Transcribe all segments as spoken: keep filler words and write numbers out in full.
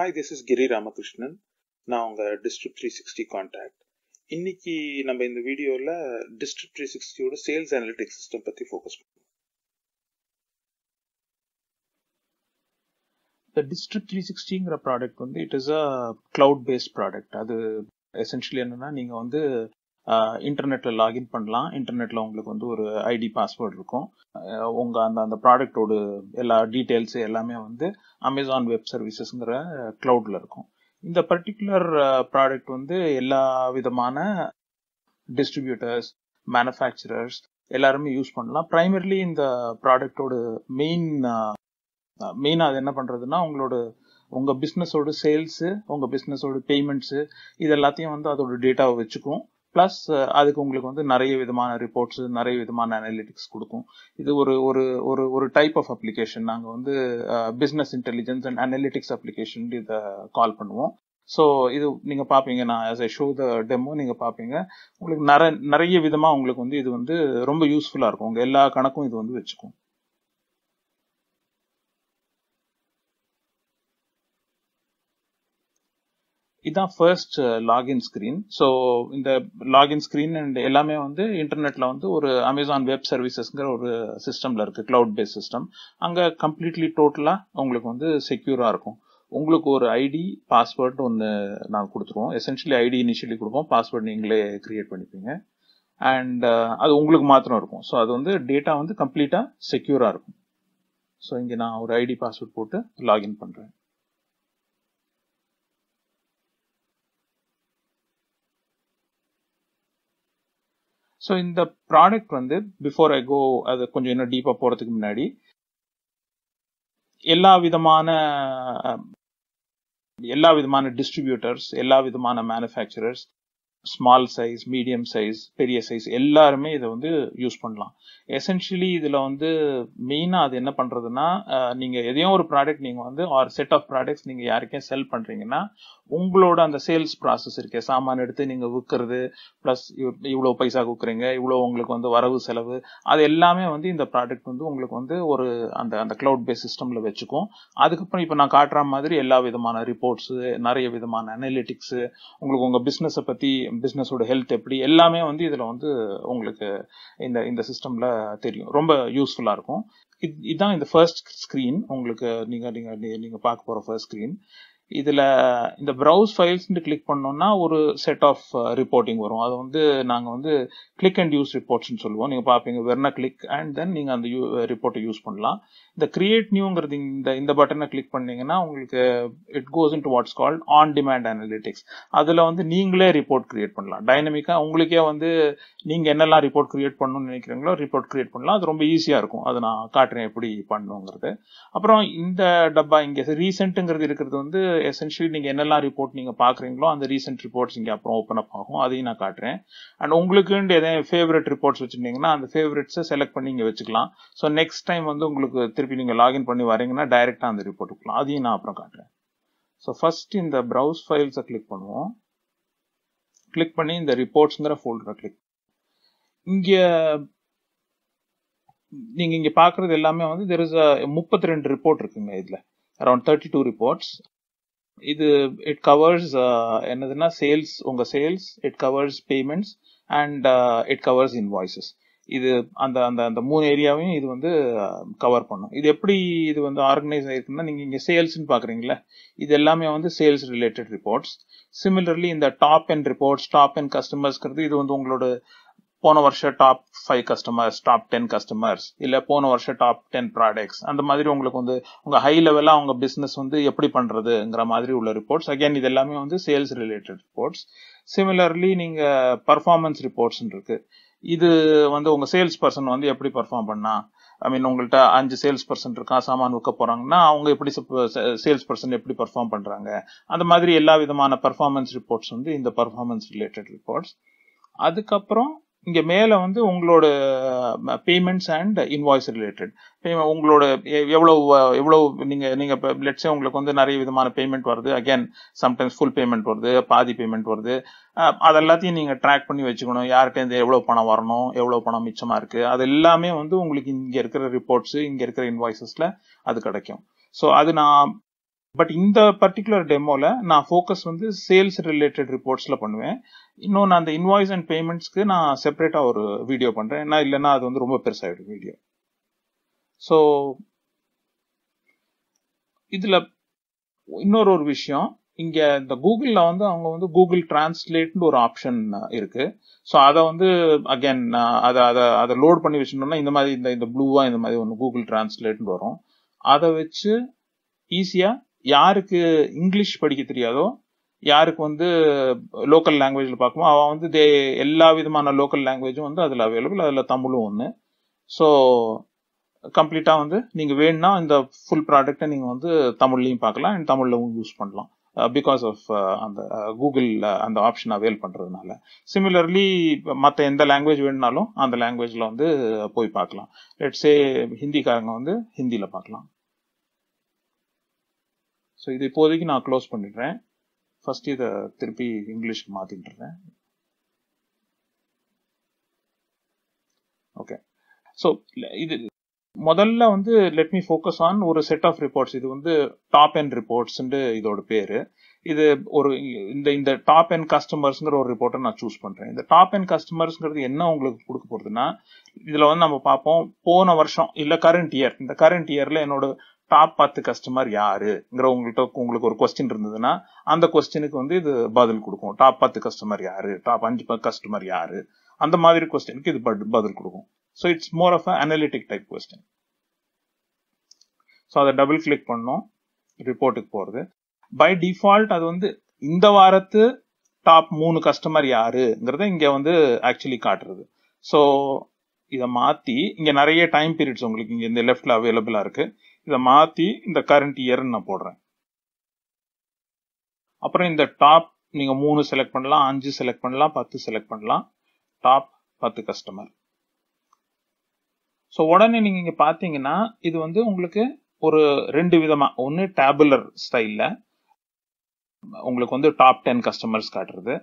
Hi, this is Giri Ramakrishnan. Now, the District three sixty contact. இன்னைக்கு நம்ம இந்த வீடியோல District three sixty ஓட சேல்ஸ் அனலிட்டிக்ஸ் சிஸ்டம் பத்தி ஃபோகஸ் பண்ணுவோம். The District three sixty ங்கற ப்ராடக்ட் வந்து it is a cloud based product. அது எசென்ஷியலி என்னன்னா நீங்க வந்து இன்டர்நெட்ல லாகின் பண்ணலாம். இன்டர்நெட்ல உங்களுக்கு வந்து ஒரு ஐடி பாஸ்வேர்ட் இருக்கும். உங்க அந்த அந்த ப்ராடக்ட்டோட எல்லா டீடைல்ஸ் எல்லாமே வந்து Amazon Web Servicesங்கற cloudல இருக்கும். இந்த பர்டிகுலர் ப்ராடக்ட் வந்து எல்லா விதமான டிஸ்ட்ரிபியூட்டர்ஸ் மேனுஃபேக்சரர்ஸ் எல்லாருமே யூஸ் பண்ணலாம். ப்ரைமரிலி இந்த ப்ராடக்டோட மெயின் மெயினாக அது என்ன பண்ணுறதுன்னா உங்களோட உங்கள் பிஸ்னஸோட சேல்ஸு உங்கள் பிஸ்னஸோட பேமெண்ட்ஸு இது எல்லாத்தையும் வந்து அதோட டேட்டாவை வச்சுக்கும். ப்ளஸ் அதுக்கு உங்களுக்கு வந்து நிறைய விதமான ரிப்போர்ட்ஸு நிறைய விதமான அனாலிட்டிக்ஸ் கொடுக்கும். இது ஒரு ஒரு ஒரு ஒரு டைப் ஆஃப் அப்ளிகேஷன். நாங்கள் வந்து business intelligence and analytics application இதை கால் பண்ணுவோம். ஸோ இது நீங்கள் பார்ப்பீங்க, நான் as I show the demo நீங்கள் பார்ப்பீங்க, உங்களுக்கு நிறைய நிறைய விதமாக உங்களுக்கு வந்து இது வந்து ரொம்ப யூஸ்ஃபுல்லாக இருக்கும். உங்கள் எல்லா கணக்கும் இது வந்து வச்சுக்கும். இதான் ஃபர்ஸ்ட் லாகின் ஸ்க்ரீன். ஸோ இந்த லாகின் ஸ்க்ரீன் அண்ட் எல்லாமே வந்து இன்டர்நெட்ல வந்து ஒரு அமேசான் வெப் சர்வீசஸ்ங்கிற ஒரு சிஸ்டம்ல இருக்கு, கிளவுட் பேஸ் சிஸ்டம். அங்கே கம்ப்ளீட்லி டோட்டலா உங்களுக்கு வந்து செக்யூரா இருக்கும். உங்களுக்கு ஒரு ஐடி பாஸ்வேர்டு ஒன்று நான் கொடுத்துருவோம். எசென்ஷியலி ஐடி இனிஷியலி கொடுப்போம், பாஸ்வேர்டு நீங்களே கிரியேட் பண்ணிப்பீங்க. அண்ட் அது உங்களுக்கு மாத்திரம் இருக்கும். ஸோ அது வந்து டேட்டா வந்து கம்ப்ளீட்டா செக்யூரா இருக்கும். ஸோ இங்கே நான் ஒரு ஐடி பாஸ்வேர்ட் போட்டு லாகின் பண்றேன். ஸோ இந்த ப்ராடக்ட் வந்து பிஃபோர் ஐ கோ அது கொஞ்சம் இன்னும் டீப்பாக போகிறதுக்கு முன்னாடி எல்லா விதமான எல்லா விதமான டிஸ்ட்ரிபியூட்டர்ஸ் எல்லா விதமான manufacturers small size medium size பெரிய சைஸ் எல்லாருமே இதை வந்து யூஸ் பண்ணலாம். எசென்ஷியலி இதில் வந்து மெயினாக அது என்ன பண்ணுறதுன்னா நீங்கள் எதையும் ஒரு ப்ராடக்ட் நீங்கள் வந்து ஆர் செட் ஆஃப் ப்ராடக்ட்ஸ் நீங்கள் யாருக்கே செல் பண்ணுறீங்கன்னா உங்களோட அந்த சேல்ஸ் ப்ராசஸ் இருக்கே, சாமான் எடுத்து நீங்கள் விற்கிறது, ப்ளஸ் இவ்வளோ பைசா விற்கிறீங்க, இவ்வளோ உங்களுக்கு வந்து வரவு செலவு, அது எல்லாமே வந்து இந்த ப்ராடக்ட் வந்து உங்களுக்கு வந்து ஒரு அந்த அந்த கிளவுட் பேஸ் சிஸ்டமில் வச்சுக்கும். அதுக்கப்புறம் இப்போ நான் காட்டுற மாதிரி எல்லா விதமான ரிப்போர்ட்ஸு நிறைய விதமான அனாலிட்டிக்ஸு உங்களுக்கு உங்கள் பிஸ்னஸை பற்றி பிஸ்னஸோட ஹெல்த் எப்படி எல்லாமே வந்து இதில் வந்து உங்களுக்கு இந்த இந்த சிஸ்டமில் தெரியும். ரொம்ப யூஸ்ஃபுல்லாக இருக்கும். இது இதுதான் இந்த ஃபர்ஸ்ட் ஸ்க்ரீன். உங்களுக்கு நீங்கள் நீங்கள் நீங்கள் பார்க்க போகிற ஃபர்ஸ்ட் ஸ்க்ரீன். இதில் இந்த ப்ரௌஸ் ஃபைல்ஸ்ன்னு கிளிக் பண்ணோன்னா ஒரு செட் ஆஃப் ரிப்போர்ட்டிங் வரும். அது வந்து நாங்கள் வந்து கிளிக் அண்ட் யூஸ் ரிப்போர்ட்ஸ்ன்னு சொல்லுவோம். நீங்கள் பார்ப்பீங்க வெறுனா கிளிக் அண்ட் தென் நீங்கள் அந்த யூ ரிப்போர்ட்டை யூஸ் பண்ணலாம். இந்த கிரியேட் நியூங்கிறது இந்த இந்த பட்டனை கிளிக் பண்ணிங்கன்னா உங்களுக்கு it goes into what's called on demand analytics. அதில் வந்து நீங்களே ரிப்போர்ட் கிரியேட் பண்ணலாம் டைனமிக்காக. உங்களுக்கே வந்து நீங்கள் என்னெல்லாம் ரிப்போர்ட் கிரியேட் பண்ணணும்னு நினைக்கிறீங்களோ ரிப்போர்ட் கிரியேட் பண்ணலாம். அது ரொம்ப ஈஸியாக இருக்கும். அது நான் காட்டுறேன் எப்படி பண்ணுங்கிறது. அப்புறம் இந்த டப்பா இங்கே ரீசெண்ட்டுங்கிறது இருக்கிறது வந்து எசென்ஷியலி நீங்கள் என்னெல்லாம் ரிப்போர்ட் நீங்கள் பார்க்குறீங்களோ அந்த ரீசெண்ட் ரிப்போர்ட்ஸ் இங்கே அப்புறம் ஓப்பன் அப் ஆகும். அதையும் நான் காட்டுறேன். அண்ட் உங்களுக்குண்டு எதாவது ஃபேவரட் ரிப்போர்ட்ஸ் வச்சுருந்தீங்கன்னா அந்த ஃபேவரட்ஸை செலக்ட் பண்ணி இங்கே வச்சுக்கலாம். ஸோ நெக்ஸ்ட் டைம் வந்து உங்களுக்கு திருப்பி நீங்கள் லாகின் பண்ணி வரீங்கன்னா டைரெக்டாக அந்த ரிப்போர்ட் கொடுக்கலாம். அதையும் நான் அப்புறம் காட்டுறேன். ஸோ ஃபர்ஸ்ட் இந்த ப்ரௌஸ் ஃபைல்ஸை கிளிக் பண்ணுவோம். கிளிக் பண்ணி இந்த ரிப்போர்ட்ஸுங்கிற ஃபோல்டரை கிளிக் இங்கே நீங்கள் இங்கே பார்க்குறது எல்லாமே வந்து தெர் இஸ் அ முப்பத்தி ரெண்டு ரிப்போர்ட் இருக்குங்க. இதில் அரௌண்ட் தேர்ட்டி டூ ரிப்போர்ட்ஸ். இது இட் கவர்ஸ் என்னதுன்னா சேல்ஸ், உங்கள் sales, it covers payments and it covers invoices. இது அந்த அந்த அந்த மூணு ஏரியாவையும் இது வந்து கவர் பண்ணும். இது எப்படி இது வந்து ஆர்கனைஸ் ஆகிருக்குன்னா நீங்கள் இங்கே சேல்ஸ்ன்னு பார்க்குறீங்களே இது எல்லாமே வந்து சேல்ஸ் ரிலேட்டட் ரிப்போர்ட்ஸ். சிமிலர்லி இந்த top and reports top and கஸ்டமர்ஸ்கிறது இது வந்து உங்களோட போன வருஷம் top five customers top ten customers இல்லை போன வருஷம் டாப் டென் ப்ராடக்ட்ஸ் அந்த மாதிரி உங்களுக்கு வந்து உங்கள் ஹை லெவலாக உங்கள் பிஸ்னஸ் வந்து எப்படி பண்ணுறதுங்கிற மாதிரி உள்ள ரிப்போர்ட்ஸ். அகேன் இது எல்லாமே வந்து சேல்ஸ் ரிலேட்டட் ரிப்போர்ட்ஸ். சிமிலர்லி நீங்கள் பர்ஃபார்மன்ஸ் ரிப்போர்ட்ஸ்ன்னு இருக்குது. இது வந்து உங்கள் சேல்ஸ் பர்சன் வந்து எப்படி பர்ஃபார்ம் பண்ணா, ஐ மீன் உங்கள்கிட்ட அஞ்சு சேல்ஸ் பர்சன் இருக்கான் சாமான் விற்க போகிறாங்கன்னா அவங்க எப்படி சேல்ஸ் பர்சன் எப்படி பர்ஃபார்ம் பண்ணுறாங்க அந்த மாதிரி எல்லா விதமான பர்ஃபார்மன்ஸ் ரிப்போர்ட்ஸ் வந்து இந்த பர்ஃபார்மன்ஸ் ரிலேட்டட் ரிப்போர்ட்ஸ். அதுக்கப்புறம் இங்கே மேலே வந்து உங்களோட payments and invoice related payment உங்களோட எவ்வளோ எவ்வளோ நீங்கள் நீங்கள் இப்போ லெட்ஸே உங்களுக்கு வந்து நிறைய விதமான பேமெண்ட் வருது. அகேன் சம்டைம்ஸ் ஃபுல் பேமெண்ட் வருது, பாதி பேமெண்ட் வருது. அது எல்லாத்தையும் நீங்கள் ட்ராக் பண்ணி வச்சுக்கணும். யார்கிட்டேருந்து எவ்வளோ பணம் வரணும், எவ்வளோ பணம் மிச்சமாக இருக்குது, அது எல்லாமே வந்து உங்களுக்கு இங்கே இருக்கிற ரிப்போர்ட்ஸு இங்கே இருக்கிற இன்வாய்ஸஸில் அது கிடைக்கும். ஸோ அது நான் But in the particular demo, I focus on the sales related reports. You know, I the invoice and payments I separate our video. I will separate video. So, this is another vision. In the Google, there is Google Translate option. So, that again, that load the blue and Google Translate. That is easier. யாருக்கு English படிக்க தெரியாதோ யாருக்கு வந்து local language பார்க்குமா அவ வந்து எல்லா விதமான local language வந்து அதுல அவேலபிள் அதுல தமிழும் ஒன்னு சோ கம்ப்ளீட்டா வந்து நீங்க வேணும்னா இந்த full product நீங்க வந்து தமிழ்லயும் பார்க்கலாம் and தமிழ்லயும் யூஸ் பண்ணலாம் because of அந்த Google அந்த ஆப்ஷன் அவேல் பண்றதுனால similarly மத்த எந்த language வேணும்னாலும் அந்த languageல வந்து போய் பார்க்கலாம் let's say ஹிந்தி காரங்க வந்து ஹிந்தில பார்க்கலாம் So, this is now close. First, this is English. Okay. So, let me focus on one set of reports. This is top end reports. This is the top end customers. I choose the top end customers. What do you want to see? This is current year. In the current year, Top ten customer யாரு உங்களுக்கு ஒரு question இருந்ததுனா அந்த क्वेश्चनக்கு வந்து இது பதில் கொடுக்கும் top ten customer யாரு டாப் five customer யாரு அந்த மாதிரி क्वेश्चनக்கு இது பதில் கொடுக்கும் so it's more of an analytic type question so அத டபுள் கிளிக் பண்ணோம் ரிப்போர்ட்டுக்கு போறது by default அது வந்து இந்த வாரத்து டாப் three customer யாருங்கறதை இங்க வந்து actually காட்டுறது so இத மாத்தி இங்க நிறைய டைம் பீரியட்ஸ் உங்களுக்கு இங்க இந்த லெஃப்ட்ல அவேலபிளா இருக்கு இத மாத்தி இந்த கரண்ட் இயர்ன்னு நான் போடுறேன் அப்புறம் இந்த டாப் நீங்க three செலக்ட் பண்ணலாம் five செலக்ட் பண்ணலாம் ten செலக்ட் பண்ணலாம் டாப் ten கஸ்டமர் சோ உடனே நீங்க இங்க பாத்தீங்கன்னா இது வந்து உங்களுக்கு ஒரு ரெண்டு விதமா ஒன்னு டேபுலர் ஸ்டைல்ல உங்களுக்கு வந்து டாப் ten கஸ்டமர்ஸ் காட்டுறது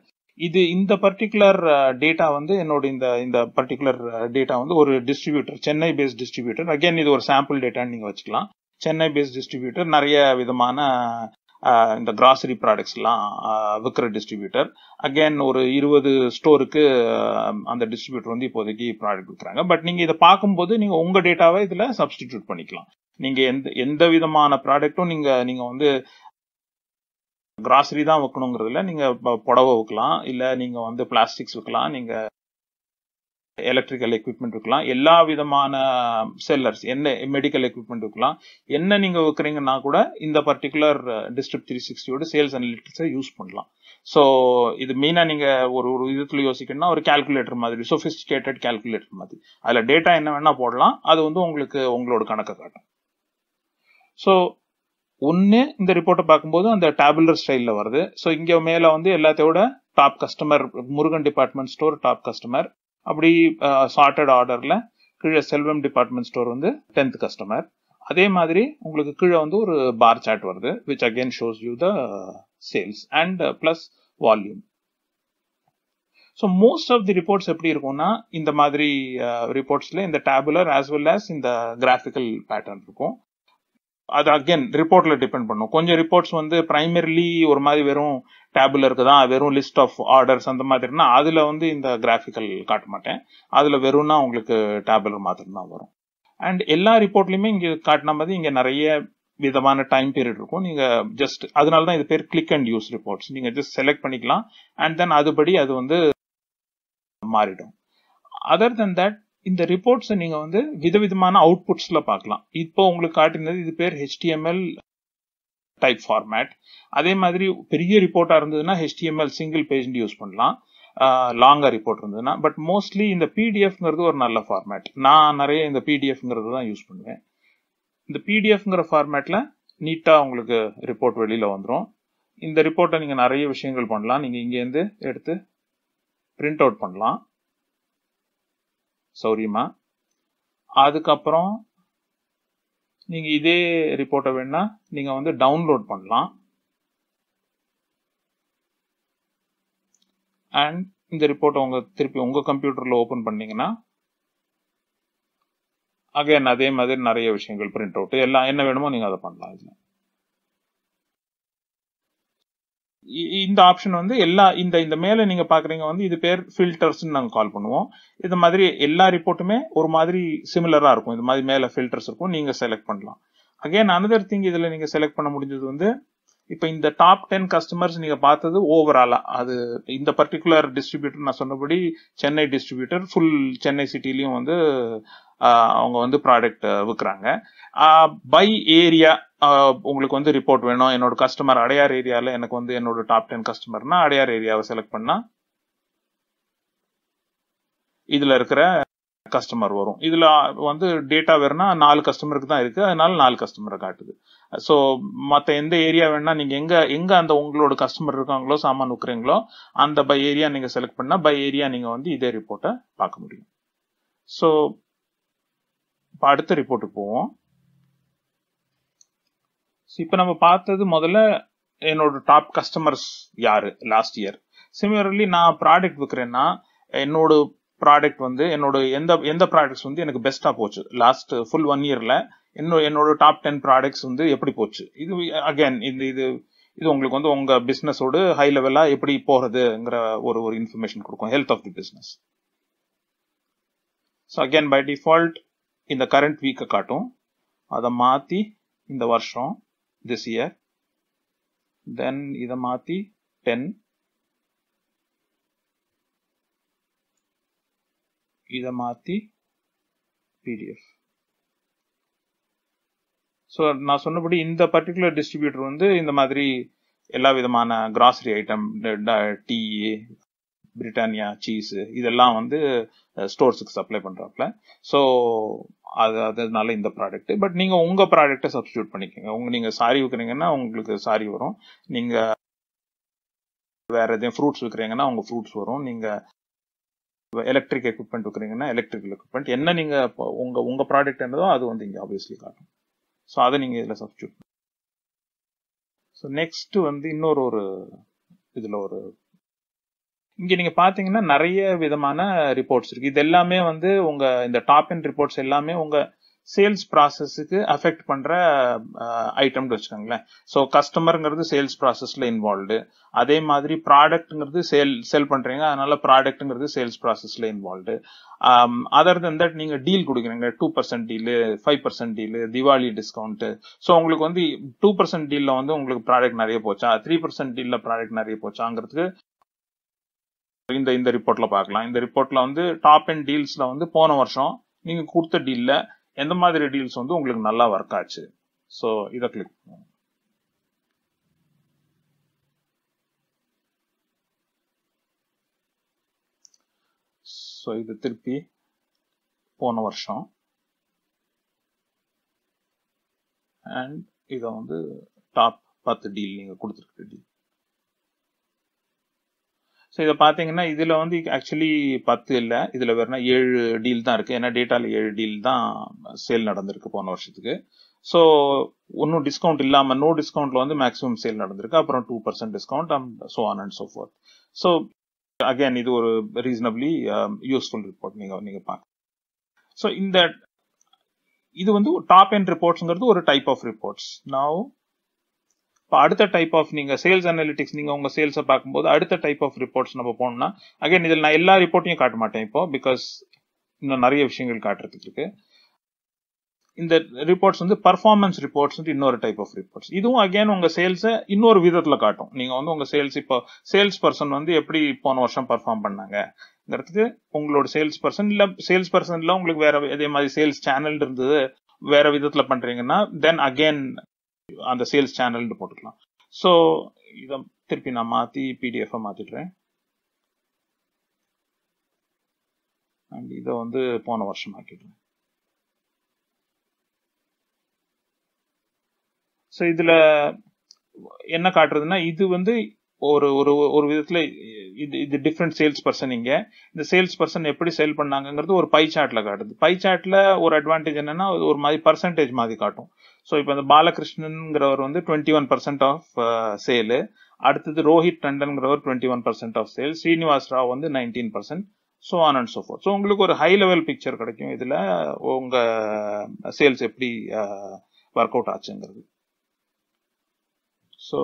இது இந்த பர்టిక్యులர் டேட்டா வந்து என்னோட இந்த இந்த பர்టిక్యులர் டேட்டா வந்து ஒரு distributor Chennai based distributor again இது ஒரு சாம்பிள் டேட்டான்னு நீங்க வச்சுக்கலாம் சென்னை பேஸ்ட் டிஸ்ட்ரிபியூட்டர் நிறைய விதமான இந்த grocery productsலாம் விக்கிற டிஸ்ட்ரிபியூட்டர் again ஒரு twenty ஸ்டோருக்கு அந்த டிஸ்ட்ரிபியூட்டர் வந்து இப்போதைக்கு ப்ராடக்ட் விக்கறாங்க பட் நீங்க இத பாக்கும்போது நீங்க உங்க டேட்டாவை இதல சப்ஸ்டிட்யூட் பண்ணிக்கலாம் நீங்க எந்த எந்த விதமான ப்ராடக்ட்டும் நீங்க நீங்க வந்து Grocery தான் வைக்கணும்ங்கிறதுல நீங்க பொடவை வைக்கலாம் இல்ல நீங்க வந்து பிளாஸ்டிக்ஸ் வைக்கலாம் நீங்க எலக்ட்ரிக்கல் equipment வைக்கலாம் எல்லா விதமான செல்லர்ஸ் என்ன மெடிக்கல் equipment வைக்கலாம் என்ன நீங்க வைக்கிறீங்கன்னா கூட இந்த particular District three sixty ஓட சேல்ஸ் அனலிட்டிக்ஸை யூஸ் பண்ணலாம் சோ இது மீனா நீங்க ஒரு ஒரு இதுல யோசிக்கணும்னா ஒரு கால்குலேட்டர் மாதிரி sophisticated கால்குலேட்டர் மாதிரி அதுல டேட்டா என்ன வேணா போடலாம் அது வந்து உங்களுக்கு உங்களோட கணக்க காட்டும் சோ ஒண்ணே இந்த ரிப்போர்ட்ட பாக்கும்போது அந்த டேபுலர் ஸ்டைல்ல வருது சோ இங்க மேல வந்து எல்லாத்தையோட top customer Murugan department store top customer அப்படி சார்ட்டட் ஆர்டர்ல கீழ செல்வம் டிபார்ட்மென்ட் ஸ்டோர் வந்து tenth கஸ்டமர் அதே மாதிரி உங்களுக்கு கீழ வந்து ஒரு பார் சார்ட் வருது which again shows you the sales and plus volume So most of the reports எப்படி இருக்கும்னா இந்த மாதிரி ரிப்போர்ட்ஸ்ல இந்த டேபுலர் as well as இந்த graphical pattern இருக்கும் அது அகைன் ரிப்போர்ட்ல டிபெண்ட் பண்ணும் கொஞ்சம் ரிப்போர்ட்ஸ் வந்து பிரைமரிலி ஒரு மாதிரி வெறும் டேபுலருக்கு தான் வெறும் லிஸ்ட் ஆஃப் ஆர்டர்ஸ் அந்த மாதிரினா அதுல வந்து இந்த கிராஃபிகல் காட்ட மாட்டேன் அதுல வெறும்னா உங்களுக்கு டேபுலர் மாதிரி தான் வரும் and எல்லா ரிப்போர்ட்லயுமே இங்க காட்டின மாதிரி இங்க நிறைய விதமான டைம் பீரியட் இருக்கும் நீங்க ஜஸ்ட் அதனால தான் இது பேர் கிளிக் அண்ட் யூஸ் ரிப்போர்ட்ஸ் நீங்க ஜஸ்ட் செலக்ட் பண்ணிக்கலாம் and then அதுபடி அது வந்து மாறிடும் other than that இந்த ரிப்போர்ட்ஸ் நீங்க வந்து விதவிதமான அவுட்புட்ஸ்ல பார்க்கலாம் இப்போ உங்களுக்கு காட்டினது இது பேர் H T M L type format அதே மாதிரி பெரிய ரிப்போர்ட்டா இருந்ததுனா H T M L single பேஜ்ல யூஸ் பண்ணலாம் லாங்கா ரிப்போர்ட் இருந்ததுனா பட் मोस्टலி இந்த P D Fங்கிறது ஒரு நல்ல ஃபார்மட் நான் நிறைய இந்த P D Fங்கிறது தான் யூஸ் பண்ணுவேன் இந்த P D Fங்கற ஃபார்மட்ல நீட்டா உங்களுக்கு ரிப்போர்ட் வெளியில வந்துரும் இந்த ரிப்போர்ட்ட நீங்க நிறைய விஷயங்கள் பண்ணலாம் நீங்க இங்க இருந்து எடுத்து பிரிண்ட் அவுட் பண்ணலாம் சௌரியமா அதுக்கு அப்புறம் நீங்க இதே ரிப்போர்ட்ட வேணா நீங்க வந்து டவுன்லோட் பண்ணலாம் and இந்த ரிப்போர்ட்ட உங்க திருப்பி உங்க கம்ப்யூட்டர்ல ஓபன் பண்ணீங்கனா again அதே மாதிரி நிறைய விஷயங்கள் பிரிண்ட் அவுட் எல்லாம் என்ன வேணுமோ நீங்க அத பண்ணலாம் இந்த ஆப்ஷன் வந்து எல்லா இந்த இந்த மேல நீங்க பாக்குறீங்க வந்து இது பேர் ஃபில்டர்ஸ்னு நாங்க கால் பண்ணுவோம். இது மாதிரி எல்லா ரிப்போர்ட்டுமே ஒரு மாதிரி சிமிலரா இருக்கும். இது மாதிரி மேல ஃபில்டர்ஸ் இருக்கும், நீங்க செலக்ட் பண்ணலாம். அகைன் அனதர் திங் இதுல நீங்க செலக்ட் பண்ண முடிஞ்சது வந்து இப்போ இந்த டாப் டென் கஸ்டமர்ஸ் நீங்க பார்த்தது ஓவராலா, அது இந்த பர்டிகுலர் டிஸ்ட்ரிபியூட்டர் நான் சொன்னபடி சென்னை டிஸ்ட்ரிபியூட்டர் ஃபுல் சென்னை சிட்டிலையும் வந்து அவங்க வந்து ப்ராடக்ட் விற்கிறாங்க. பை ஏரியா உங்களுக்கு வந்து ரிப்போர்ட் வேணும், என்னோட கஸ்டமர் அடையார் ஏரியாவில் எனக்கு வந்து என்னோட டாப் டென் கஸ்டமர்னா அடையார் ஏரியாவை செலக்ட் பண்ணா இதுல இருக்கிற கஸ்டமர் வரும். இதுல வந்து டேட்டா வேணும்னா நாலு கஸ்டமருக்கு தான் இருக்கு, அதனால நாலு கஸ்டமரை காட்டுது. ஸோ மற்ற எந்த ஏரியா வேணும்னா நீங்க எங்க எங்க அந்த உங்களோட கஸ்டமர் இருக்காங்களோ சாமான் விற்கிறீங்களோ அந்த பை ஏரியா நீங்க செலக்ட் பண்ணா பை ஏரியா நீங்க வந்து இதே ரிப்போர்ட்டை பார்க்க முடியும். ஸோ இப்போ அடுத்த ரிப்போர்ட்டுக்கு போவோம். இப்போ நம்ம பார்த்தது முதல்ல என்னோட டாப் கஸ்டமர்ஸ் யாரு லாஸ்ட் இயர். சிமிலர்லி நான் ப்ராடக்ட் விற்கிறேன்னா என்னோட ப்ராடக்ட் வந்து என்னோட எந்த எந்த ப்ராடக்ட்ஸ் வந்து எனக்கு பெஸ்ட்டாக போச்சு லாஸ்ட் ஃபுல் ஒன் இயரில், இன்னும் என்னோட டாப் டென் ப்ராடக்ட்ஸ் வந்து எப்படி போச்சு. இது அகைன் இந்த இது இது உங்களுக்கு வந்து உங்கள் பிஸ்னஸோடு ஹை லெவலாக எப்படி போகிறதுங்கிற ஒரு ஒரு இன்ஃபர்மேஷன் கொடுக்கும், health of the business. So again by default இந்த கரண்ட் வீக்கை காட்டும், அதை மாற்றி இந்த வருஷம் திஸ் இயர், தென் இதை மாற்றி டென், இதை மாற்றி பிடிஎஃப். ஸோ நான் சொன்னபடி இந்த பர்டிகுலர் டிஸ்ட்ரிபியூட்டர் வந்து இந்த மாதிரி எல்லா விதமான grocery item, tea, Britannia cheese இதெல்லாம் வந்து ஸ்டோர்ஸுக்கு சப்ளை பண்ணுறாப்புல. ஸோ அது அதனால இந்த ப்ராடக்ட். பட் நீங்கள் உங்கள் ப்ராடக்டை சப்ஸ்டியூட் பண்ணிக்கோங்க. உங்க நீங்கள் சாரி விற்கிறீங்கன்னா உங்களுக்கு சாரி வரும், நீங்கள் வேறு எதையும் ஃப்ரூட்ஸ் விற்கிறீங்கன்னா உங்கள் ஃப்ரூட்ஸ் வரும், நீங்கள் எலக்ட்ரிக் எக்யூப்மெண்ட் விற்கிறீங்கன்னா எலக்ட்ரிக்கல் எக்யூப்மெண்ட், என்ன நீங்கள் உங்கள் உங்கள் ப்ராடக்ட் என்னதோ அது வந்து இங்கே ஆப்வியஸ்லி காட்டும். ஸோ அதை நீங்கள் இதில் சப்ஸ்டியூட் பண்ணுங்க. ஸோ நெக்ஸ்ட் வந்து இன்னொரு ஒரு இதில் ஒரு இங்கே நீங்கள் பார்த்தீங்கன்னா நிறைய விதமான ரிப்போர்ட்ஸ் இருக்குது. இது எல்லாமே வந்து உங்கள் இந்த டாப் அண்ட் ரிப்போர்ட்ஸ் எல்லாமே உங்கள் சேல்ஸ் ப்ராசஸுக்கு அஃபெக்ட் பண்ணுற ஐட்டம்னு வச்சுக்கோங்களேன். ஸோ கஸ்டமருங்கிறது சேல்ஸ் ப்ராசஸில் இன்வால்வ்டு, அதே மாதிரி ப்ராடக்ட்டுங்கிறது சேல் செல் பண்ணுறீங்க, அதனால ப்ராடக்ட்டுங்கிறது சேல்ஸ் ப்ராசஸில் இன்வால்வ்டு. அதர் தென் தட் நீங்கள் டீல் கொடுக்குறீங்க, two percent deal, five percent deal, Diwali discount. So உங்களுக்கு வந்து டூ பர்சன்ட் டீலில் வந்து உங்களுக்கு ப்ராடக்ட் நிறைய போச்சா, த்ரீ பர்சன்ட் டீலில் ப்ராடக்ட் நிறைய போச்சாங்கிறதுக்கு இந்த இந்த ரிப்போர்ட்ல பார்க்கலாம். இந்த ரிப்போர்ட்ல வந்து டாப் அண்ட் டீல்ஸ்ல வந்து போன வருஷம் நீங்க கொடுத்த டீல்ல எந்த மாதிரி டீல்ஸ் வந்து உங்களுக்கு நல்லா ஒர்க் ஆச்சு. ஸோ இதை கிளிக் பண்ணுவோம். ஸோ இது திருப்பி போன வருஷம் அண்ட் இதை வந்து டாப் பத்து டீல் நீங்க கொடுத்துருக்க டீல். ஸோ இதை பார்த்தீங்கன்னா இதில் வந்து ஆக்சுவலி பத்து இல்லை, இதில் வேறுனா ஏழு டீல் தான் இருக்குது, ஏன்னா டேட்டாவில் ஏழு டீல் தான் சேல் நடந்திருக்கு போன வருஷத்துக்கு. ஸோ ஒன்றும் டிஸ்கவுண்ட் இல்லாமல் நோ டிஸ்கவுண்ட்டில் வந்து மேக்ஸிமம் சேல் நடந்திருக்கு, அப்புறம் two percent discount and so on and so forth. So again இது ஒரு ரீசனபிளி யூஸ்ஃபுல் ரிப்போர்ட் நீங்கள் நீங்கள் பார்க்க. ஸோ இந்த இது வந்து டாப் அண்ட் ரிப்போர்ட்ஸுங்கிறது ஒரு டைப் ஆஃப் ரிப்போர்ட்ஸ். நான் இப்போ அடுத்த டைப் ஆஃப் நீங்கள் சேல்ஸ் அனாலிட்டிக்ஸ் நீங்கள் உங்கள் சேல்ஸை பார்க்கும்போது அடுத்த டைப் ஆஃப் ரிப்போர்ட்ஸ் நம்ம போனோம்னா அகைன் இதில் நான் எல்லா ரிப்போர்ட்டையும் காட்ட மாட்டேன் இப்போ, பிகாஸ் இன்னும் நிறைய விஷயங்கள் காட்டுறதுக்கு இருக்கு. இந்த ரிப்போர்ட்ஸ் வந்து பர்ஃபார்மன்ஸ் ரிப்போர்ட்ஸ் வந்து இன்னொரு டைப் ஆஃப் ரிப்போர்ட்ஸ். இதுவும் அகைன் உங்கள் சேல்ஸை இன்னொரு விதத்தில் காட்டும். நீங்கள் வந்து உங்கள் சேல்ஸ் இப்போ சேல்ஸ் பர்சன் வந்து எப்படி போன வருஷம் பர்ஃபார்ம் பண்ணாங்கிறதுக்கு உங்களோட சேல்ஸ் பர்சன் இல்லை சேல்ஸ் பர்சனில் உங்களுக்கு வேற இதே மாதிரி சேல்ஸ் சேனல் இருந்தது வேற விதத்தில் பண்ணுறீங்கன்னா தென் அகெயின் அந்த சேல்ஸ் சேனல்னு போட்டுக்கலாம். ஸோ இதை திருப்பி நான் மாற்றி பிடிஎஃப் மாற்றிடுறேன் அண்ட் இதை வந்து போன வருஷம் ஆக்கிடுறேன். ஸோ இதில் என்ன காட்டுறதுன்னா இது வந்து ஒரு ஒரு ஒரு விதத்தில் இது இது டிஃப்ரெண்ட் சேல்ஸ் பர்சன். இங்கே இந்த சேல்ஸ் பர்சன் எப்படி சேல் பண்ணாங்கிறது ஒரு பை சார்ட்டில் காட்டுது. பை சார்ட்டில் ஒரு அட்வான்டேஜ் என்னன்னா ஒரு மாதிரி பர்சன்டேஜ் மாதிரி காட்டும். ஸோ இப்போ இந்த பாலகிருஷ்ணன்கிறவர் வந்து twenty one percent of sale, அடுத்தது ரோஹித் டண்டன்கிறவர் twenty one percent of sale, Srinivas Rao வந்து nineteen percent so on and so forth. So உங்களுக்கு ஒரு ஹை லெவல் பிக்சர் கிடைக்கும் இதில் உங்கள் சேல்ஸ் எப்படி ஒர்க் அவுட் ஆச்சுங்கிறது. ஸோ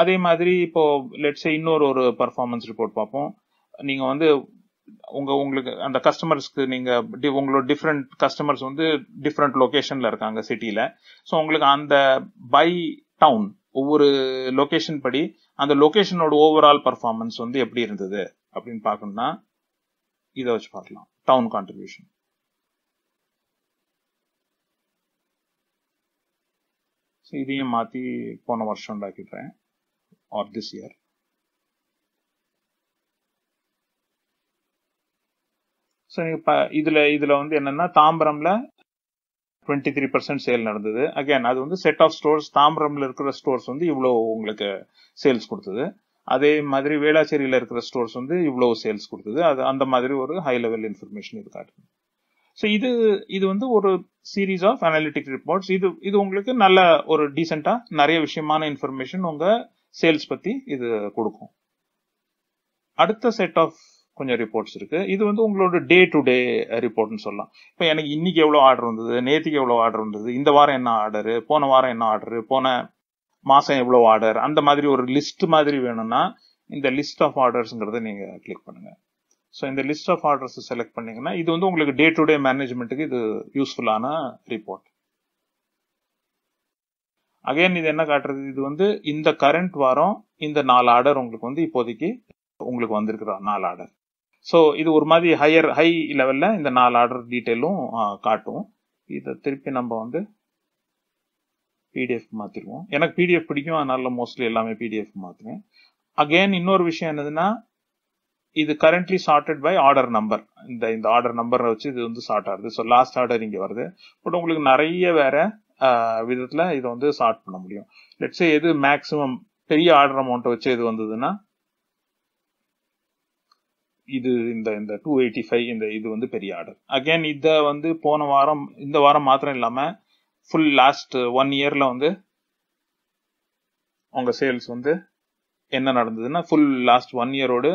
அதே மாதிரி இப்போ லெட்ஸ் சே இன்னொரு ஒரு பெர்ஃபார்மன்ஸ் ரிப்போர்ட் பார்ப்போம். நீங்க வந்து உங்க உங்களுக்கு அந்த கஸ்டமர்ஸ்க்கு நீங்க உங்களோட டிஃப்ரெண்ட் கஸ்டமர்ஸ் வந்து டிஃப்ரெண்ட் லொகேஷன்ல இருக்காங்க சிட்டியில. ஸோ உங்களுக்கு அந்த பை டவுன் ஒவ்வொரு லொகேஷன் படி அந்த லொகேஷனோட ஓவரால் பர்ஃபார்மன்ஸ் வந்து எப்படி இருந்தது அப்படின்னு பார்க்கணும்னா இதை வச்சு பார்க்கலாம். டவுன் கான்ட்ரிபியூஷன் இதையும் மாற்றி போன வருஷம் உண்டாக்கிடுறேன் ஆர் திஸ் இயர். ஸோ இதில் இதில் வந்து என்னென்னா தாம்பரமில் டுவெண்ட்டி த்ரீ பர்சன்ட் சேல் நடந்தது. அகேன் அது வந்து செட் ஆஃப் ஸ்டோர்ஸ், தாம்பரமில் இருக்கிற ஸ்டோர்ஸ் வந்து இவ்வளோ உங்களுக்கு சேல்ஸ் கொடுத்தது. அதே மாதிரி வேளாச்சேரியில் இருக்கிற ஸ்டோர்ஸ் வந்து இவ்வளோ சேல்ஸ் கொடுத்தது. அது அந்த மாதிரி ஒரு ஹை லெவல் இன்ஃபர்மேஷன் இது காட்டுது. ஸோ இது இது வந்து ஒரு சீரீஸ் ஆஃப் அனாலிட்டிக் ரிப்போர்ட்ஸ். இது இது உங்களுக்கு நல்ல ஒரு டீசெண்டாக நிறைய விஷயமான இன்ஃபர்மேஷன் உங்கள் சேல்ஸ் பற்றி இது கொடுக்கும். அடுத்த செட் ஆஃப் கொஞ்சம் ரிப்போர்ட்ஸ் இருக்குது. இது வந்து உங்களோட டே டு டே ரிப்போர்ட்னு சொல்லலாம். இப்போ எனக்கு இன்றைக்கி எவ்வளோ ஆர்டர் வந்தது, நேற்றுக்கு எவ்வளோ ஆர்டர் வந்தது, இந்த வாரம் என்ன ஆர்டரு, போன வாரம் என்ன ஆர்டரு, போன மாதம் எவ்வளோ ஆர்டர், அந்த மாதிரி ஒரு லிஸ்ட் மாதிரி வேணும்னா இந்த லிஸ்ட் ஆஃப் ஆர்டர்ஸுங்கிறத நீங்கள் கிளிக் பண்ணுங்கள். ஸோ இந்த லிஸ்ட் ஆஃப் ஆர்டர்ஸை செலக்ட் பண்ணிங்கன்னா இது வந்து உங்களுக்கு டே டு டே மேனேஜ்மெண்ட்டுக்கு இது யூஸ்ஃபுல்லான ரிப்போர்ட். அகைன் இது என்ன காட்டுறது, இது வந்து இந்த கரண்ட் வாரம் இந்த நாலு ஆர்டர் உங்களுக்கு வந்து இப்போதைக்கு உங்களுக்கு வந்திருக்கிற நாலு ஆர்டர். ஸோ இது ஒரு மாதிரி ஹையர் ஹை லெவலில் இந்த நாலு ஆர்டர் டீட்டெயிலும் காட்டும். இதை திருப்பி நம்ம வந்து பிடிஎஃப் மாற்றிடுவோம். எனக்கு பிடிஎஃப் பிடிக்கும், அதனால மோஸ்ட்லி எல்லாமே பிடிஎஃப் மாற்றுவேன். அகெயின் இன்னொரு விஷயம் என்னதுன்னா இது currently chartered by order number. இந்த இந்த ஆர்டர் நம்பரை வச்சு இது வந்து சார்ட் ஆகுது. ஸோ லாஸ்ட் ஆர்டர் இங்கே வருது. பட் உங்களுக்கு நிறைய வேறு விதத்தில் இதை வந்து சார்ட் பண்ண முடியும். லெட்ஸ் சே எது மேக்ஸிமம் பெரிய ஆர்டர் அமௌண்ட்டை வச்சு எது வந்ததுன்னா இது இந்த இந்த டூ எயிட்டி ஃபைவ் இந்த இது வந்து பெரிய ஆர்டர். அகெயின் இதை வந்து போன வாரம் இந்த வாரம் மாத்திரம் இல்லாமல் ஃபுல் லாஸ்ட் ஒன் இயரில் வந்து உங்கள் சேல்ஸ் வந்து என்ன நடந்ததுன்னா ஃபுல் லாஸ்ட் ஒன் இயரோடு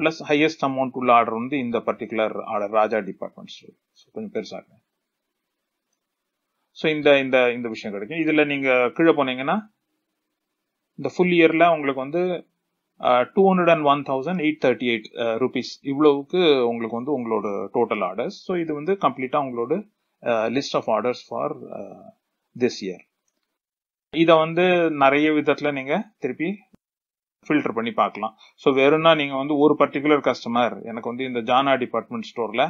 பிளஸ் ஹையஸ்ட் அமௌண்ட் உள்ள ஆர்டர் வந்து இந்த particular order Raja department store. So கொஞ்சம் பெருசாக ஸோ இந்த இந்த இந்த விஷயம் கிடைக்கும். இதில் நீங்கள் கீழே போனீங்கன்னா இந்த ஃபுல் இயரில் உங்களுக்கு வந்து two hundred and one thousand eight thirty eight rupees இவ்வளவுக்கு உங்களுக்கு வந்து உங்களோட டோட்டல் ஆர்டர்ஸ். ஸோ இது வந்து கம்ப்ளீட்டாக உங்களோட list of orders for this year. இதை வந்து நிறைய விதத்தில் நீங்கள் திருப்பி ஃபில்டர் பண்ணி பார்க்கலாம். ஸோ வேறுனா நீங்கள் வந்து ஒரு பர்டிகுலர் கஸ்டமர் எனக்கு வந்து இந்த ஜானா டிபார்ட்மெண்ட் ஸ்டோரில்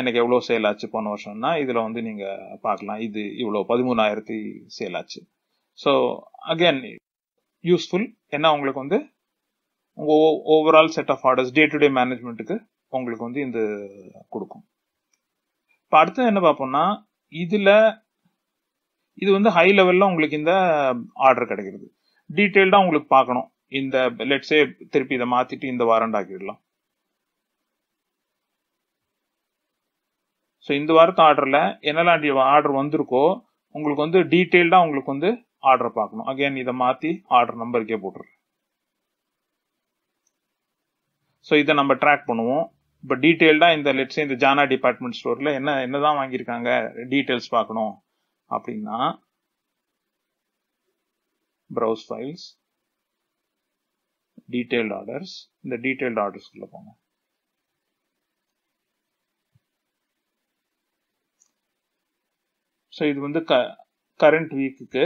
எனக்கு எவ்வளோ சேல் ஆச்சு போன வருஷம்னா இதில் வந்து நீங்கள் பார்க்கலாம் இது இவ்வளோ பதிமூணாயிரத்தி சேல் ஆச்சு. ஸோ அகெயின் யூஸ்ஃபுல், ஏன்னா உங்களுக்கு வந்து உங்கள் overall set of orders day to day மேனேஜ்மெண்ட்டுக்கு உங்களுக்கு வந்து இந்த கொடுக்கும். இப்போ அடுத்து என்ன பார்ப்போம்னா இதில் இது வந்து ஹை லெவலில் உங்களுக்கு இந்த ஆர்டர் கிடைக்கிறது. டீட்டெயில்டாக உங்களுக்கு பார்க்கணும். இந்த லெட்ஸே திருப்பி இதை மாத்திட்டு இந்த வாரம் ஆக்கிடலாம். ஸோ இந்த வாரத்து ஆர்டரில் என்னெல்லாம் ஆர்டர் வந்திருக்கோ உங்களுக்கு வந்து டீட்டெயில்டாக உங்களுக்கு வந்து ஆர்டர் பார்க்கணும். அகெயின் இதை மாற்றி ஆர்டர் நம்பருக்கே போட்டுருக்கேன். ஸோ இதை நம்ம ட்ராக் பண்ணுவோம். இப்போ டீட்டெயில்டாக இந்த லெட்ஸே இந்த ஜானா டிபார்ட்மெண்ட் ஸ்டோரில் என்ன என்னதான் வாங்கியிருக்காங்க டீட்டெயில்ஸ் பார்க்கணும் அப்படின்னா ப்ரௌஸ் ஃபைல்ஸ் டீடைல்டு ஆர்டர்ஸ். இந்த டீடைல்டு ஆர்டர்ஸ்குள்ள போங்க. ஸோ இது வந்து கரண்ட் வீக்குக்கு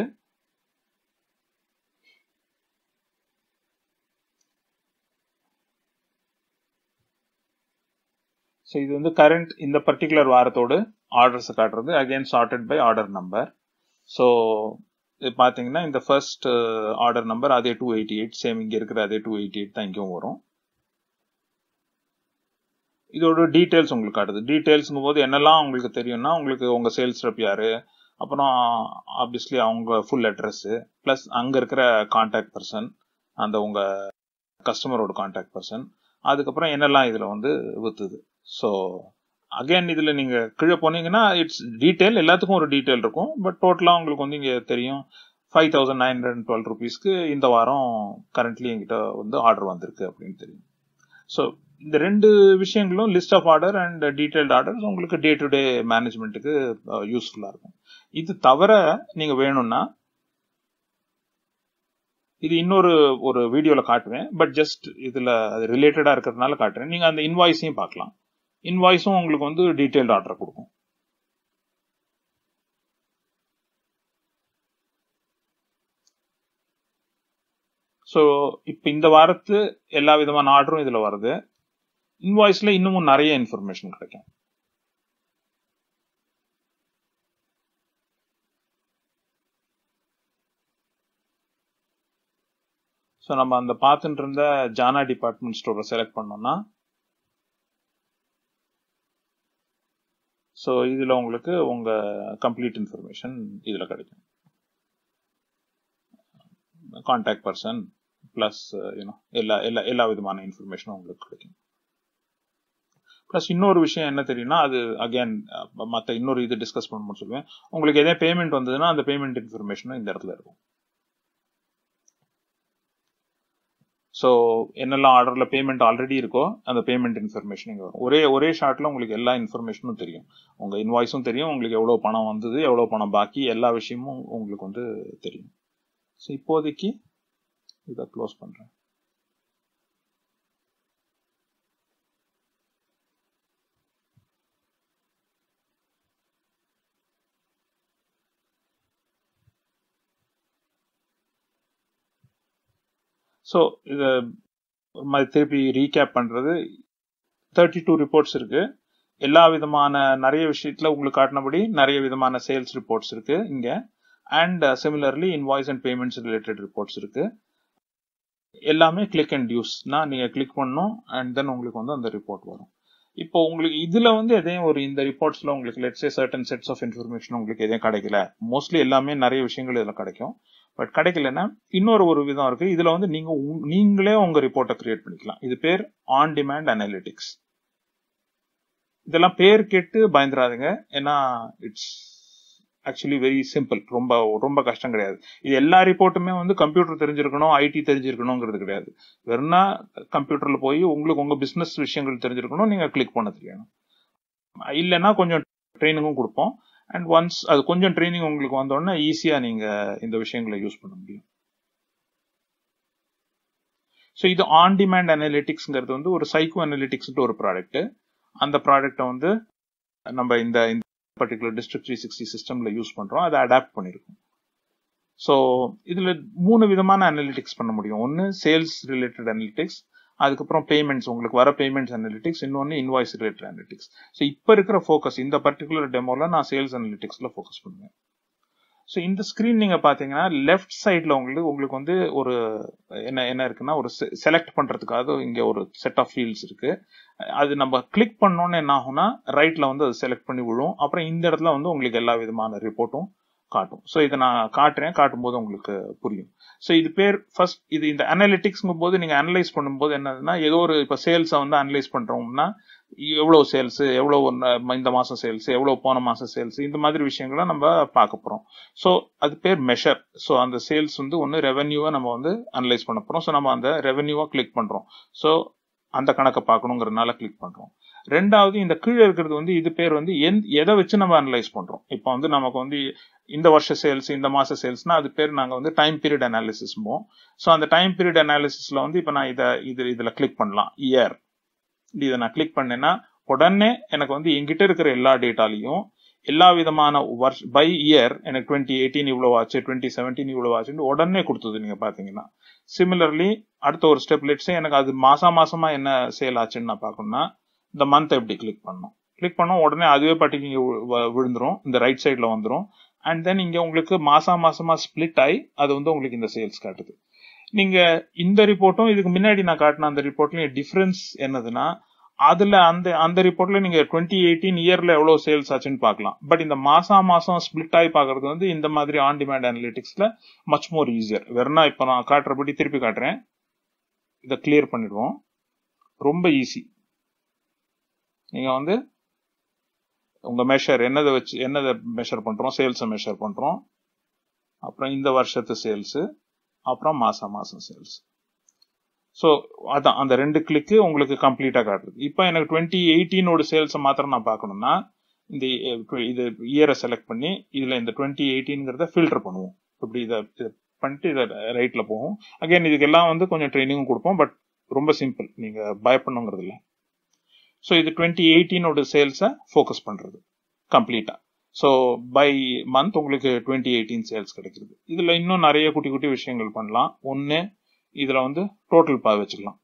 ஸோ இது வந்து கரண்ட் இந்த பர்டிகுலர் வாரத்தோடு ஆர்டர்ஸ் காட்டுறது. Again chartered by order number. So இது பார்த்தீங்கன்னா இந்த ஃபர்ஸ்ட் ஆர்டர் நம்பர் அதே டூ எயிட்டி எயிட் சேம் இங்கே இருக்கிற அதே டூ எயிட்டி எயிட் தான் இங்கேயும் வரும். இதோட டீட்டெயில்ஸ் உங்களுக்கு காட்டுது. டீட்டெயில்ஸுங்கும் போது என்னெல்லாம் உங்களுக்கு தெரியும்னா உங்களுக்கு உங்கள் சேல்ஸ் ரெப் யார், அப்புறம் ஆப்வியஸ்லி அவங்க ஃபுல் அட்ரஸ்ஸு, ப்ளஸ் அங்கே இருக்கிற கான்டாக்ட் பர்சன் அந்த உங்கள் கஸ்டமரோட கான்டாக்ட் பர்சன், அதுக்கப்புறம் என்னெல்லாம் இதில் வந்து விற்றுது. ஸோ அகெயின் இதில் நீங்கள் கீழே போனீங்கன்னா இட்ஸ் டீட்டெயில் எல்லாத்துக்கும் ஒரு டீட்டெயில் இருக்கும். பட் டோட்டலாக உங்களுக்கு வந்து இங்கே தெரியும் five thousand nine hundred and twelve ருபீஸ்க்கு இந்த வாரம் கரண்ட்லி எங்கிட்ட வந்து ஆர்டர் வந்திருக்கு அப்படின்னு தெரியும். ஸோ இந்த ரெண்டு விஷயங்களும் list of order and detailed orders உங்களுக்கு டே டு டே மேனேஜ்மெண்ட்டுக்கு யூஸ்ஃபுல்லாக இருக்கும். இது தவிர நீங்கள் வேணும்னா இது இன்னொரு ஒரு வீடியோவில் காட்டுவேன். பட் ஜஸ்ட் இதில் அது ரிலேட்டடாக இருக்கிறதுனால காட்டுறேன். நீங்கள் அந்த இன்வாய்ஸையும் பார்க்கலாம். இன்வாய்ஸும் உங்களுக்கு வந்து டீட்டெயில்டு ஆர்டர் கொடுக்கும். ஸோ இப்போ இந்த வாரத்து எல்லா விதமான ஆர்டரும் இதில் வருது. இன்வாய்ஸில் இன்னமும் நிறைய இன்ஃபர்மேஷன் கிடைக்கும். ஸோ நம்ம அந்த பார்த்துட்டு இருந்த ஜானா டிபார்ட்மெண்ட் ஸ்டோரை செலக்ட் பண்ணோம்னா ஸோ இதில் உங்களுக்கு உங்கள் கம்ப்ளீட் இன்ஃபர்மேஷன் இதில் கிடைக்கும். கான்டாக்ட் பர்சன் ப்ளஸ் யூனோ எல்லா எல்லா எல்லா விதமான இன்ஃபர்மேஷனும் உங்களுக்கு கிடைக்கும். ப்ளஸ் இன்னொரு விஷயம் என்ன தெரியும்னா, அது அகெயின் மற்ற இன்னொரு இது டிஸ்கஸ் பண்ணணும்னு சொல்லுவேன். உங்களுக்கு எதாவது பேமெண்ட் வந்ததுன்னா அந்த பேமெண்ட் இன்ஃபர்மேஷனும் இந்த இடத்துல இருக்கும். ஸோ என்னெல்லாம் ஆர்டரில் பேமெண்ட் ஆல்ரெடி இருக்கோ அந்த பேமெண்ட் இன்ஃபர்மேஷன் இங்கே வரும். ஒரே ஒரே ஷார்ட்டில் உங்களுக்கு எல்லா இன்ஃபர்மேஷனும் தெரியும். உங்கள் இன்வாய்ஸும் தெரியும், உங்களுக்கு எவ்வளோ பணம் வந்தது, எவ்வளோ பணம் பாக்கி, எல்லா விஷயமும் உங்களுக்கு வந்து தெரியும். ஸோ இப்போதைக்கு இதை க்ளோஸ் பண்ணுறேன். ஸோ இதை ஒரு மாதிரி திருப்பி ரீகேப் பண்ணுறது, தேர்ட்டி டூ ரிப்போர்ட்ஸ் இருக்குது. எல்லா விதமான நிறைய விஷயத்தில் உங்களுக்கு காட்டினபடி நிறைய விதமான சேல்ஸ் ரிப்போர்ட்ஸ் இருக்குது இங்கே. And similarly invoice and payments related reports இருக்குது. எல்லாமே கிளிக் அண்ட் யூஸ்னா நீங்கள் கிளிக் பண்ணணும் அண்ட் தென் உங்களுக்கு வந்து அந்த ரிப்போர்ட் வரும். இப்போ உங்களுக்கு இதில் வந்து எதையும் ஒரு இந்த ரிப்போர்ட்ஸில் உங்களுக்கு let's say certain sets of information உங்களுக்கு எதையும் கிடைக்கல. மோஸ்ட்லி எல்லாமே நிறைய விஷயங்கள் இதில் கிடைக்கும். பட் கிடைக்கலன்னா இன்னொரு ஒரு விதம் இருக்குது. இதில் வந்து நீங்கள் நீங்களே உங்கள் ரிப்போர்ட்டை கிரியேட் பண்ணிக்கலாம். இது பேர் ஆன் டிமாண்ட் அனாலிட்டிக்ஸ். இதெல்லாம் பேர் கேட்டு பயந்துடாதுங்க, ஏன்னா இட்ஸ் ஆக்சுவலி வெரி சிம்பிள். ரொம்ப ரொம்ப கஷ்டம் கிடையாது. இது எல்லா ரிப்போர்ட்டுமே வந்து கம்ப்யூட்டர் தெரிஞ்சிருக்கணும், ஐடி தெரிஞ்சிருக்கணுங்கிறது கிடையாது. வெறும்னா கம்ப்யூட்டரில் போய் உங்களுக்கு உங்கள் பிஸ்னஸ் விஷயங்கள் தெரிஞ்சிருக்கணும், நீங்கள் கிளிக் பண்ண தெரியணும். இல்லைன்னா கொஞ்சம் ட்ரைனிங்கும் கொடுப்போம். அண்ட் ஒன்ஸ் அது கொஞ்சம் ட்ரைனிங் உங்களுக்கு வந்தோடனே ஈஸியாக நீங்கள் இந்த விஷயங்களை யூஸ் பண்ண முடியும். ஸோ இது ஆன் டிமாண்ட் அனாலிட்டிக்ஸ்ங்கிறது வந்து ஒரு சைக்கோ அனாலிட்டிக்ஸ்ன்ட்டு ஒரு ப்ராடக்ட்டு. அந்த ப்ராடக்டை வந்து நம்ம இந்த பர்டிகுலர் டிஸ்ட்ரிக்ட் த்ரீ சிக்ஸ்டி சிஸ்டமில் யூஸ் பண்ணுறோம், அதை அடாப்ட் பண்ணியிருக்கோம். ஸோ இதில் மூணு விதமான அனாலிட்டிக்ஸ் பண்ண முடியும். ஒன்று சேல்ஸ் ரிலேட்டட் அனாலிட்டிக்ஸ், அதுக்கப்புறம் பேமெண்ட்ஸ் உங்களுக்கு வர பேமெண்ட்ஸ் அனாலிட்டிக்ஸ், இன்னொன்று இன்வாய்ஸ் ரிலேட்டட் அனாலிட்டிக்ஸ். ஸோ இப்போ இருக்கிற ஃபோக்கஸ் இந்த பர்டிகுலர் டெமோவில் நான் சேல்ஸ் அனாலிட்டிக்ஸில் ஃபோக்கஸ் பண்ணுவேன். ஸோ இந்த ஸ்க்ரீன் நீங்கள் பார்த்தீங்கன்னா லெஃப்ட் சைடில் உங்களுக்கு உங்களுக்கு வந்து ஒரு என்ன என்ன இருக்குன்னா ஒரு செலக்ட் பண்ணுறதுக்காக இங்கே ஒரு செட் ஆஃப் ஃபீல்ட்ஸ் இருக்குது. அது நம்ம கிளிக் பண்ணோன்னு என்ன ஆகும்னா ரைட்டில் வந்து அது செலக்ட் பண்ணி விழும். அப்புறம் இந்த இடத்துல வந்து உங்களுக்கு எல்லா விதமான ரிப்போர்ட்டும் காட்டும். ஸோ இதை நான் காட்டுறேன், காட்டும்போது உங்களுக்கு புரியும். ஸோ இது பேர் ஃபர்ஸ்ட் இது இந்த அனாலிட்டிக்ஸ்ங்கும் போது நீங்கள் அனலைஸ் பண்ணும்போது என்னதுன்னா ஏதோ ஒரு இப்போ சேல்ஸை வந்து அனலைஸ் பண்ணுறோம்னா எவ்வளோ சேல்ஸு, எவ்வளோ இந்த மாதம் சேல்ஸு, எவ்வளோ போன மாதம் சேல்ஸு, இந்த மாதிரி விஷயங்களை நம்ம பார்க்க போகிறோம். ஸோ அது பேர் மெஷர். ஸோ அந்த சேல்ஸ் வந்து ஒன்று ரெவென்யூவை நம்ம வந்து அனலைஸ் பண்ண போகிறோம். ஸோ நம்ம அந்த ரெவென்யூவாக கிளிக் பண்ணுறோம். ஸோ அந்த கணக்கை பார்க்கணுங்கிறதுனால கிளிக் பண்ணுறோம். ரெண்டாவது இந்த கீழே இருக்கிறது வந்து இது பேர் வந்து எந் எதை வச்சு நம்ம அனலைஸ் பண்ணுறோம். இப்போ வந்து நமக்கு வந்து இந்த வருஷ சேல்ஸ், இந்த மாத சேல்ஸ்னால் அது பேர் நாங்கள் வந்து டைம் பீரியட் அனாலிசிஸ் போவோம். ஸோ அந்த டைம் பீரியட் அனாலிசிஸில் வந்து இப்போ நான் இதை இது இதில் கிளிக் பண்ணலாம். இயர் இதை நான் கிளிக் பண்ணேன்னா உடனே எனக்கு வந்து எங்கிட்ட இருக்கிற எல்லா டேட்டாலையும் எல்லா விதமான வருஷ பை இயர் எனக்கு டுவெண்ட்டி எயிட்டீன் இவ்வளோ ஆச்சு, டுவெண்ட்டி செவன்டீன் இவ்வளோ ஆச்சுன்னு உடனே கொடுத்தது நீங்கள் பார்த்தீங்கன்னா. சிமிலர்லி அடுத்த ஒரு ஸ்டெப் லெட்ஸே எனக்கு அது மாதம் மாதமாக என்ன சேல் ஆச்சுன்னு நான் பார்க்கணும்னா இந்த மந்த் எப்படி கிளிக் பண்ணணும். கிளிக் பண்ணோம் உடனே அதுவே பாட்டுக்கு இங்கே விழுந்துரும், இந்த ரைட் சைடில் வந்துடும். அண்ட் தென் இங்கே உங்களுக்கு மாதம் மாதமாக ஸ்பிளிட் ஆகி அது வந்து உங்களுக்கு இந்த சேல்ஸ் காட்டுது. நீங்கள் இந்த ரிப்போர்ட்டும் இதுக்கு முன்னாடி நான் காட்டின அந்த ரிப்போர்ட்லையும் டிஃப்ரென்ஸ் என்னதுன்னா அதில் அந்த அந்த ரிப்போர்ட்ல நீங்கள் டுவெண்ட்டி எயிட்டீன் இயரில் எவ்வளோ சேல்ஸ் ஆச்சுன்னு பார்க்கலாம். பட் இந்த மாதம் மாதம் ஸ்பிளிட் ஆகி பார்க்குறது வந்து இந்த மாதிரி ஆன் டிமாண்ட் அனாலிட்டிக்ஸில் மச் மோர் ஈஸியர். வேறுனா இப்போ நான் காட்டுறபடி திருப்பி காட்டுறேன், இதை கிளியர் பண்ணிடுவோம். ரொம்ப ஈஸி. நீங்கள் வந்து உங்கள் மெஷர் என்னதை வச்சு என்னதை மெஷர் பண்ணுறோம், சேல்ஸை மெஷர் பண்ணுறோம், அப்புறம் இந்த வருஷத்து சேல்ஸு, அப்புறம் மாதம் மாதம் சேல்ஸ். ஸோ அதான் அந்த ரெண்டு கிளிக்கு உங்களுக்கு கம்ப்ளீட்டாக காட்டுது. இப்போ எனக்கு டுவெண்ட்டி எயிட்டீனோட சேல்ஸை மாத்திரம் நான் பார்க்கணும்னா இந்த இது இயரை செலக்ட் பண்ணி இதில் இந்த டுவெண்ட்டி எயிட்டீனுங்கிறத ஃபில்டர் பண்ணுவோம். இப்படி இதை பண்ணிட்டு இதை ரைட்டில் போகும். அகைன் இதுக்கெல்லாம் வந்து கொஞ்சம் ட்ரைனிங்கும் கொடுப்போம், பட் ரொம்ப சிம்பிள், நீங்கள் பயப்படணுங்கிறது இல்லை. ஸோ இது டுவெண்ட்டி எயிட்டீனோட சேல்ஸை ஃபோக்கஸ் பண்ணுறது கம்ப்ளீட்டாக. ஸோ பை மந்த் உங்களுக்கு டுவெண்ட்டி எயிட்டீன் சேல்ஸ் கிடைக்கிறது. இதில் இன்னும் நிறைய குட்டி குட்டி விஷயங்கள் பண்ணலாம். ஒன்று, இதில் வந்து டோட்டல் பா வச்சுக்கலாம்.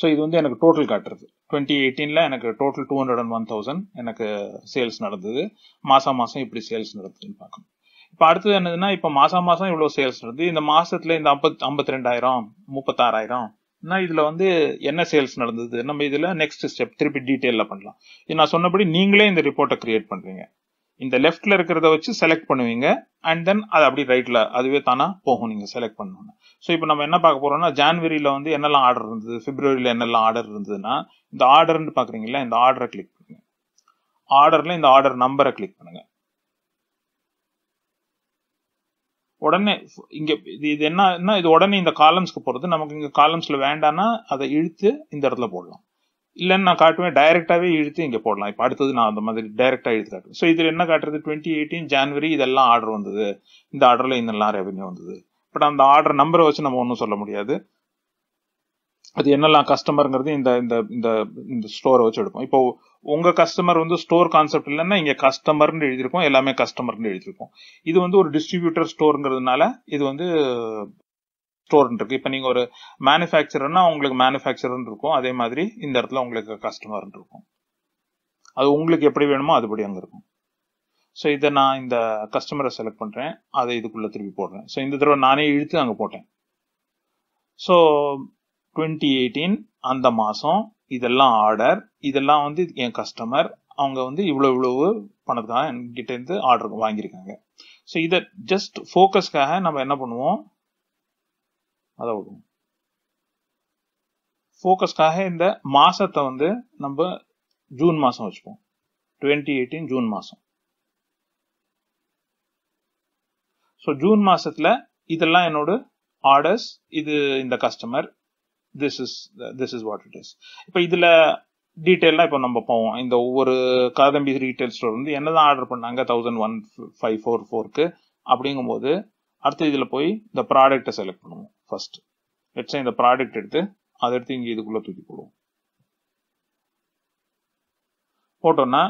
ஸோ இது வந்து எனக்கு டோட்டல் காட்டுறது. டுவெண்ட்டி எயிட்டீனில் எனக்கு total two hundred and one thousand எனக்கு சேல்ஸ் நடந்தது. மாதம் மாதம் இப்படி சேல்ஸ் நடக்குதுன்னு பார்க்கணும். இப்போ அடுத்தது என்னதுன்னா, இப்போ மாதம் மாதம் இவ்வளோ சேல்ஸ் நடந்தது, இந்த மாதத்தில் இந்த ஐம்பத் ஐம்பத்தி ரெண்டாயிரம் முப்பத்தாறாயிரம் நான் இதில் வந்து என்ன சேல்ஸ் நடந்தது நம்ம இதில் நெக்ஸ்ட் ஸ்டெப் திருப்பி டீட்டெயிலில் பண்ணலாம். இது நான் சொன்னபடி நீங்களே இந்த ரிப்போர்ட்டை க்ரியேட் பண்ணுறீங்க. இந்த லெஃப்டில் இருக்கிறத வச்சு செலக்ட் பண்ணுவீங்க, அண்ட் தென் அது அப்படி ரைட்டில் அதுவே தானா போகும் நீங்கள் செலக்ட் பண்ணணும். ஸோ இப்போ நம்ம என்ன பார்க்க போகிறோம்னா, ஜான்வரியில் வந்து என்னெல்லாம் ஆர்டர் இருந்தது, பிப்ரவரியில் என்னெல்லாம் ஆர்டர் இருந்ததுன்னா இந்த ஆர்டர்னு பார்க்குறீங்களா, இந்த ஆர்டரை கிளிக் பண்ணுங்க. ஆர்டரில் இந்த ஆர்டர் நம்பரை கிளிக் பண்ணுங்க. உடனே இங்க இது என்னன்னா, இது உடனே இந்த காலம்ஸ்க்கு போகிறது. நமக்கு இங்கே காலம்ஸில் வேண்டாம்னா அதை இழுத்து இந்த இடத்துல போடலாம். இல்லைன்னு நான் காட்டுவேன், டைரெக்டாகவே இழுத்து இங்கே போடலாம். இப்போ அடுத்தது நான் அந்த மாதிரி டைரெக்டாக இழுத்து காட்டுவேன். ஸோ இதில் என்ன காட்டுறது, டுவெண்ட்டி எயிட்டீன் ஜான்வரி இதெல்லாம் ஆர்டர் வந்தது, இந்த ஆர்டரில் இதெல்லாம் ரெவென்யூ வந்தது. பட் அந்த ஆர்டர் நம்பரை வச்சு நம்ம ஒன்றும் சொல்ல முடியாது. அது என்னெல்லாம் கஸ்டமருங்கிறது இந்த இந்த இந்த ஸ்டோரை வச்சு எடுப்போம். இப்போ உங்கள் கஸ்டமர் வந்து ஸ்டோர் கான்செப்ட் இல்லைன்னா இங்கே கஸ்டமர்னு எழுதியிருக்கோம், எல்லாமே கஸ்டமர்னு எழுதியிருக்கோம். இது வந்து ஒரு டிஸ்ட்ரிபியூட்டர் ஸ்டோருங்கிறதுனால இது வந்து ஸ்டோர்னு இருக்கு. இப்போ நீங்கள் ஒரு மேனுஃபேக்சரர்னா உங்களுக்கு மேனுஃபேக்சர்னு இருக்கும், அதே மாதிரி இந்த இடத்துல உங்களுக்கு கஸ்டமர்னு இருக்கும். அது உங்களுக்கு எப்படி வேணுமோ அதுபடி அங்கே இருக்கும். ஸோ இதை நான் இந்த கஸ்டமரை செலக்ட் பண்ணுறேன், அதை இதுக்குள்ளே திருப்பி போடுறேன். ஸோ இந்த தடவை நானே இழுத்து அங்கே போட்டேன். ஸோ டுவெண்ட்டி எயிட்டீன் அந்த மாதம் இதெல்லாம் ஆர்டர், இதெல்லாம் வந்து என் கஸ்டமர் அவங்க வந்து இவ்வளோ இவ்வளவு பணத்துக்காக என்கிட்டேருந்து ஆர்டர் வாங்கியிருக்காங்க. ஸோ இதை ஜஸ்ட் ஃபோக்கஸ்க்காக நம்ம என்ன பண்ணுவோம், அதை விடுவோம். ஃபோக்கஸ்க்காக இந்த மாதத்தை வந்து நம்ம ஜூன் மாதம் வச்சுப்போம். டுவெண்ட்டி எயிட்டீன் ஜூன் மாதம். ஸோ ஜூன் மாதத்தில் இதெல்லாம் என்னோட ஆர்டர்ஸ், இது இந்த customer, this is this is what it is. இப்போ இதில் டீட்டெயிலாக இப்போ நம்ம போவோம். இந்த ஒவ்வொரு காதம்பி ரீட்டைல் ஸ்டோர் வந்து என்ன தான் ஆர்டர் பண்ணாங்க தௌசண்ட் ஒன் ஃபைவ் ஃபோர் ஃபோருக்கு அப்படிங்கும்போது அடுத்து இதில் போய் இந்த ப்ராடக்டை செலக்ட் பண்ணுவோம். ஃபர்ஸ்ட் லெட்ஸ் இந்த ப்ராடக்ட் எடுத்து அதை எடுத்து இங்கே இதுக்குள்ளே தூக்கி போடுவோம். போட்டோன்னா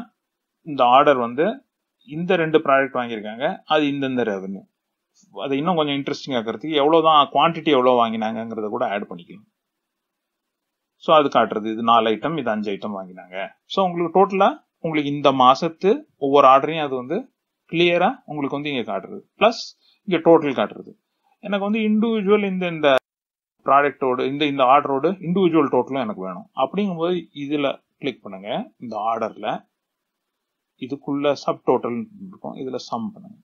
இந்த ஆர்டர் வந்து இந்த ரெண்டு ப்ராடக்ட் வாங்கியிருக்காங்க, அது இந்தந்த ரெவன்யூ. அதை இன்னும் கொஞ்சம் இன்ட்ரெஸ்டிங்காக இருக்கிறதுக்கு எவ்வளோ தான் குவான்டிட்டி எவ்வளோ வாங்கினாங்கிறத கூட ஆட் பண்ணிக்கலாம். ஸோ அது காட்டுறது, இது நாலு ஐட்டம், இது அஞ்சு ஐட்டம் வாங்கினாங்க. ஸோ உங்களுக்கு டோட்டலாக உங்களுக்கு இந்த மாதத்து ஒவ்வொரு ஆர்டரையும் அது வந்து கிளியராக உங்களுக்கு வந்து இங்கே காட்டுறது. ப்ளஸ் இங்கே டோட்டல் காட்டுறது. எனக்கு வந்து இண்டிவிஜுவல் இந்த இந்த ப்ராடக்டோடு இந்த இந்த ஆர்டரோடு இண்டிவிஜுவல் டோட்டலும் எனக்கு வேணும். அப்படிங்கும்போது இதில் கிளிக் பண்ணுங்கள். இந்த ஆர்டரில் இதுக்குள்ள சப் டோட்டல் இருக்கும், இதில் சம் பண்ணுங்கள்.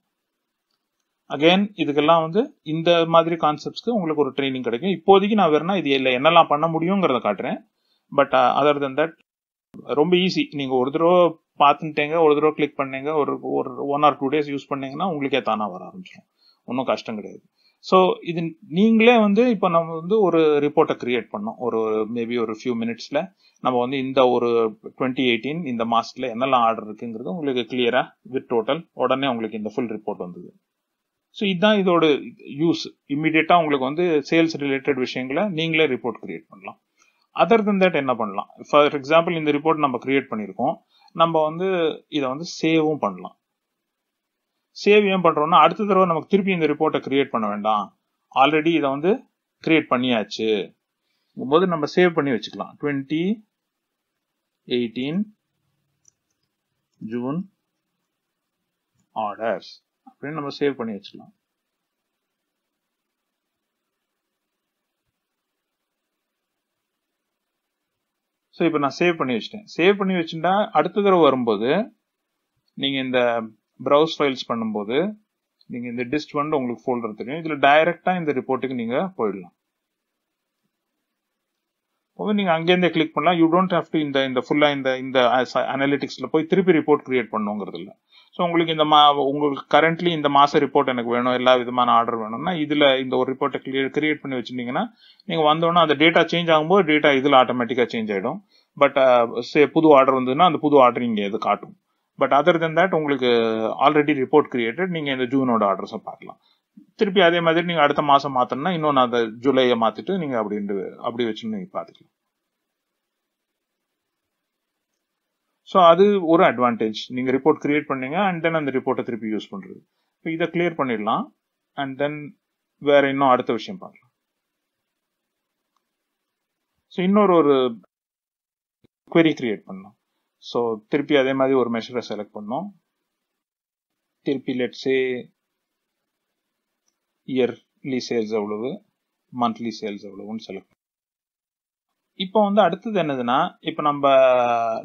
அகெயின் இதுக்கெல்லாம் வந்து இந்த மாதிரி கான்செப்ட்ஸ்க்கு உங்களுக்கு ஒரு ட்ரைனிங் கிடைக்கும். இப்போதைக்கு நான் வேறுனா இது இல்லை என்னெல்லாம் பண்ண முடியுங்கிறத காட்டுறேன். பட் அதர் தன் தட் ரொம்ப ஈஸி. நீங்கள் ஒரு தடவை பார்த்துட்டீங்க, ஒரு தடவை கிளிக் பண்ணீங்க, ஒரு ஒரு one or two days use பண்ணீங்கன்னா உங்களுக்கே தானாக வர ஆரம்பிச்சிடும், ஒன்றும் கஷ்டம் கிடையாது. ஸோ இது நீங்களே வந்து இப்போ நம்ம வந்து ஒரு ரிப்போர்ட்டை க்ரியேட் பண்ணோம். ஒரு மேபி ஒரு ஃபியூ மினிட்ஸில் நம்ம வந்து இந்த ஒரு டுவெண்ட்டி எயிட்டீன் இந்த மாதத்தில் என்னெல்லாம் ஆர்டர் இருக்குங்கிறது உங்களுக்கு கிளியராக வித் டோட்டல் உடனே உங்களுக்கு இந்த ஃபுல் ரிப்போர்ட் வந்தது. ஸோ இதுதான் இதோட யூஸ். இம்மிடியேட்டாக உங்களுக்கு வந்து சேல்ஸ் ரிலேட்டட் விஷயங்களை நீங்களே ரிப்போர்ட் கிரியேட் பண்ணலாம். அதர் தென் தட் என்ன பண்ணலாம், ஃபார் எக்ஸாம்பிள் இந்த ரிப்போர்ட் நம்ம கிரியேட் பண்ணியிருக்கோம், நம்ம வந்து இதை வந்து சேவும் பண்ணலாம். சேவ் ஏன் பண்ணுறோம்னா, அடுத்த தடவை நமக்கு திருப்பி இந்த ரிப்போர்ட்டை கிரியேட் பண்ண வேண்டாம், ஆல்ரெடி இதை வந்து கிரியேட் பண்ணியாச்சு போது நம்ம சேவ் பண்ணி வச்சுக்கலாம். டுவெண்ட்டி எயிட்டீன் ஜூன் ஆர்டர்ஸ் அப்படின்னு நம்ம சேவ் பண்ணி வச்சுக்கலாம். ஸோ இப்போ நான் சேவ் பண்ணி வச்சுட்டேன். சேவ் பண்ணி வச்சுட்டா அடுத்த தடவை வரும்போது நீங்கள் இந்த ப்ரௌஸ் ஃபைல்ஸ் பண்ணும்போது நீங்கள் இந்த டிஸ்ட் வந்து உங்களுக்கு ஃபோல்டர் தெரியும், இதில் டைரெக்டாக இந்த ரிப்போர்ட்டுக்கு நீங்கள் போயிடலாம். அப்போ நீங்கள் அங்கேருந்தே கிளிக் பண்ணலாம். யூ டோன்ட் ஹேவ் டு இந்த இந்த ஃபுல்லாக இந்த இந்த அனாலிட்டிக்ஸில் போய் திருப்பி ரிப்போர்ட் கிரியேட் பண்ணுங்கிறது இல்லை. ஸோ உங்களுக்கு இந்த மா உங்களுக்கு கரண்ட்லி இந்த மாத ரிப்போர்ட் எனக்கு வேணும், எல்லா விதமான ஆர்டர் வேணும்னா இதில் இந்த ஒரு ரிப்போர்ட்டை கிளியர் கிரியேட் பண்ணி வச்சுட்டிங்கன்னா நீங்கள் வந்தோன்னா அந்த டேட்டா சேஞ்ச் ஆகும்போது டேட்டா இதில் ஆட்டோமேட்டிக்காக சேஞ்ச் ஆகிடும். பட் சே புது ஆர்டர் வந்ததுன்னா அந்த புது ஆர்டர் இங்கே இது காட்டும். பட் அதர் தென் தேட் உங்களுக்கு ஆல்ரெடி ரிப்போர்ட் கிரியேட்டட் நீங்கள் இந்த ஜூனோட ஆர்டர்ஸை பார்க்கலாம். திருப்பி அதே மாதிரி நீங்க அடுத்த மாசம் மாத்தணும்னா இன்னொன்னு அந்த ஜூலையை மாத்திட்டு நீங்க அப்படி அப்படி வெச்சு நீங்க பாத்துக்கலாம். சோ அது ஒரு அட்வான்டேஜ். நீங்க ரிப்போர்ட் கிரியேட் பண்ணீங்க அண்ட் தென் அந்த ரிப்போர்ட்டை திருப்பி யூஸ் பண்றது. இப்போ இத கிளியர் பண்ணிடலாம் அண்ட் தென் வேற இன்னும் அடுத்த விஷயம் பார்க்கலாம். சோ இன்னொரு ஒரு query கிரியேட் பண்ணலாம். சோ திருப்பி அதே மாதிரி ஒரு மெஷரை செலக்ட் பண்ணோம். திருப்பி லெட்ஸ் சே இயர்லி சேல்ஸ் எவ்வளவு, மந்த்லி சேல்ஸ் எவ்வளவுன்னு செலக்ட் பண்ணோம். இப்போ வந்து அடுத்தது என்னதுன்னா, இப்போ நம்ம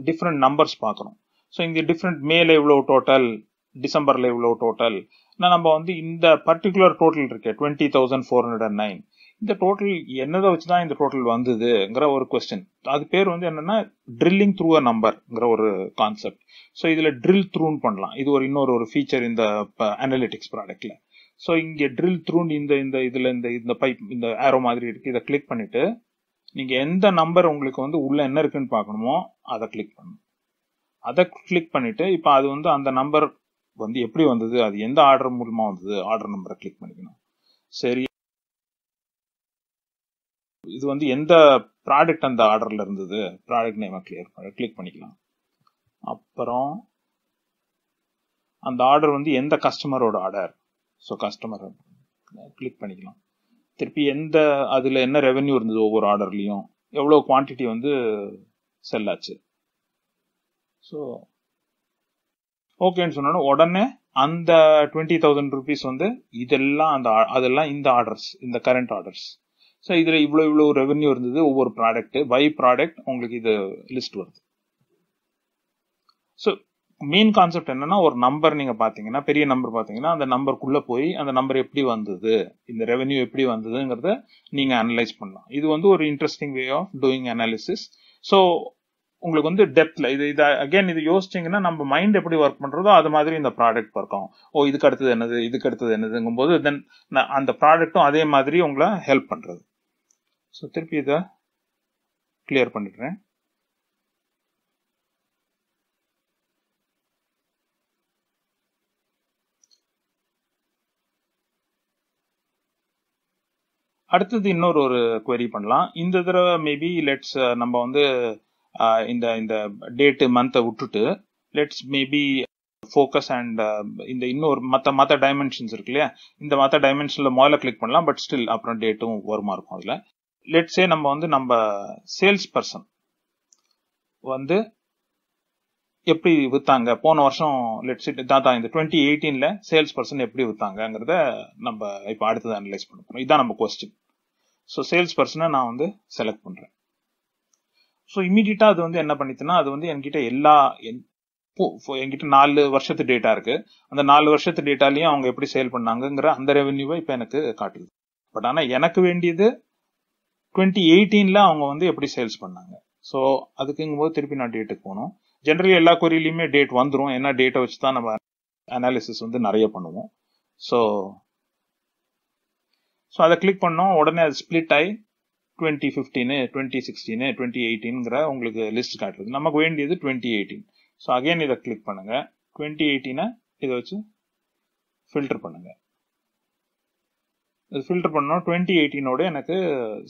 டிஃப்ரெண்ட் நம்பர்ஸ் பார்க்குறோம். ஸோ இங்கே டிஃப்ரெண்ட் மேல எவ்வளோ டோட்டல், டிசம்பர்ல எவ்வளோ டோட்டல், ஆனால் நம்ம வந்து இந்த பர்டிகுலர் டோட்டல் இருக்கு twenty thousand four hundred and nine இந்த டோட்டல் என்னதை வச்சு தான் இந்த டோட்டல் வந்ததுங்கிற ஒரு கொஸ்டின். அது பேர் வந்து என்னன்னா ட்ரில்லிங் த்ரூ அ நம்பர்ங்கிற ஒரு கான்செப்ட். ஸோ இதுல ட்ரில் த்ரூன்னு பண்ணலாம். இது ஒரு இன்னொரு ஒரு ஃபீச்சர் இந்த அனலிட்டிக்ஸ் ப்ராடக்ட்ல. ஸோ இங்கே ட்ரில் த்ரூன்னு இந்த இந்த இதுல இந்த இந்த பைப் இந்த ஆரோ மாதிரி இருக்கு. இதை கிளிக் பண்ணிட்டு நீங்க எந்த நம்பர் உங்களுக்கு வந்து உள்ள என்ன இருக்குன்னு பார்க்கணுமோ அதை கிளிக் பண்ணணும். அதை கிளிக் பண்ணிட்டு இப்போ அது வந்து அந்த நம்பர் வந்து எப்படி வந்தது, அது எந்த ஆர்டர் மூலமா வந்தது, ஆர்டர் நம்பரை கிளிக் பண்ணிக்கணும். சரி, இது வந்து எந்த ப்ராடக்ட் அந்த ஆர்டர்ல இருந்தது, ப்ராடக்ட் நேமை கிளியர் கிளிக் பண்ணிக்கலாம். அப்புறம் அந்த ஆர்டர் வந்து எந்த கஸ்டமரோட ஆர்டர், ஸோ கஸ்டமர் கிளிக் பண்ணிக்கலாம். திருப்பி எந்த அதில் என்ன ரெவென்யூ இருந்தது, ஒவ்வொரு ஆர்டர்லையும் எவ்வளோ குவான்டிட்டி வந்து செல் ஆச்சு. ஸோ ஓகேன்னு சொன்னோன்னா உடனே அந்த டுவெண்ட்டி தௌசண்ட் ருபீஸ் வந்து இதெல்லாம் அந்த அதெல்லாம் இந்த ஆர்டர்ஸ், இந்த கரண்ட் ஆர்டர்ஸ். ஸோ இதில் இவ்வளோ இவ்வளோ ரெவென்யூ இருந்தது, ஒவ்வொரு ப்ராடக்ட் பை ப்ராடக்ட் உங்களுக்கு இது லிஸ்ட் வருது. ஸோ மெயின் கான்செப்ட் என்னன்னா, ஒரு நம்பர் நீங்க பாத்தீங்கன்னா பெரிய நம்பர் பாத்தீங்கன்னா அந்த நம்பருக்குள்ள போய் அந்த நம்பர் எப்படி வந்தது, இந்த ரெவென்யூ எப்படி வந்ததுங்கிறத நீங்க அனலைஸ் பண்ணலாம். இது வந்து ஒரு interesting way of doing analysis. So உங்களுக்கு வந்து டெப்த்ல இது இதை அகெயின் இது யோசிச்சிங்கன்னா நம்ம மைண்ட் எப்படி ஒர்க் பண்றதோ அது மாதிரி இந்த ப்ராடக்ட் ஒர்க் ஆகும். ஓ, இதுக்கு அடுத்தது என்னது, இதுக்கு அடுத்தது என்னதுங்கும் போது தென் அந்த ப்ராடக்டும் அதே மாதிரி உங்களை ஹெல்ப் பண்றது. ஸோ திருப்பி இதை கிளியர் பண்ணிடுறேன். அடுத்தது இன்னொரு ஒரு குவெரி பண்ணலாம். இந்த தடவை மேபி லெட்ஸ் நம்ம வந்து இந்த இந்த டேட்டு மந்த்தை விட்டுட்டு லெட்ஸ் மேபி ஃபோக்கஸ் அண்ட் இந்த இன்னொரு மற்ற மற்ற டைமென்ஷன்ஸ் இருக்கு இல்லையா, இந்த மற்ற டைமென்ஷனில் முதல்ல கிளிக் பண்ணலாம். பட் ஸ்டில் அப்புறம் டேட்டும் வருமா இருக்கும். அதில் லெட்ஸே நம்ம வந்து நம்ம சேல்ஸ் பர்சன் வந்து எப்படி விற்றாங்க போன வருஷம், லெட்ஸ் தான் இந்த டுவெண்ட்டி எயிட்டீனில் சேல்ஸ் பர்சன் எப்படி விற்றாங்கிறத நம்ம இப்போ அடுத்தது அனலைஸ் பண்ண போகிறோம். இதுதான் நம்ம கொஸ்டின். ஸோ சேல்ஸ் பர்சனை நான் வந்து செலக்ட் பண்ணுறேன். ஸோ இமீடியட்டாக அது வந்து என்ன பண்ணிட்டுன்னா, அது வந்து என்கிட்ட எல்லா என்கிட்ட நாலு வருஷத்து டேட்டா இருக்குது. அந்த நாலு வருஷத்து டேட்டாலையும் அவங்க எப்படி சேல் பண்ணாங்கங்கிற அந்த ரெவென்யூவை இப்போ எனக்கு காட்டுது. பட் ஆனால் எனக்கு வேண்டியது டுவெண்ட்டி எயிட்டீனில் அவங்க வந்து எப்படி சேல்ஸ் பண்ணாங்க. ஸோ அதுக்குங்கும்போது திருப்பி நான் டேட்டுக்கு போகணும். ஜென்ரலி எல்லா குவரிலையுமே டேட் வந்துடும். ஏன்னா டேட்டை வச்சு தான் நம்ம அனாலிசிஸ் வந்து நிறைய பண்ணுவோம். ஸோ ஸோ அதை கிளிக் பண்ணோம். உடனே அது ஸ்பிளிட் ஆகி twenty fifteen twenty sixteen twenty எயிட்டீன்கிற உங்களுக்கு லிஸ்ட் காட்டுறது. நமக்கு வேண்டியது டுவெண்ட்டி எயிட்டீன். ஸோ அகெயின் இதை கிளிக் பண்ணுங்க. டுவெண்ட்டி எயிட்டீனை இதை வச்சு ஃபில்டர் பண்ணுங்க. இது ஃபில்டர் பண்ணோம். டுவெண்ட்டி எயிட்டீனோட எனக்கு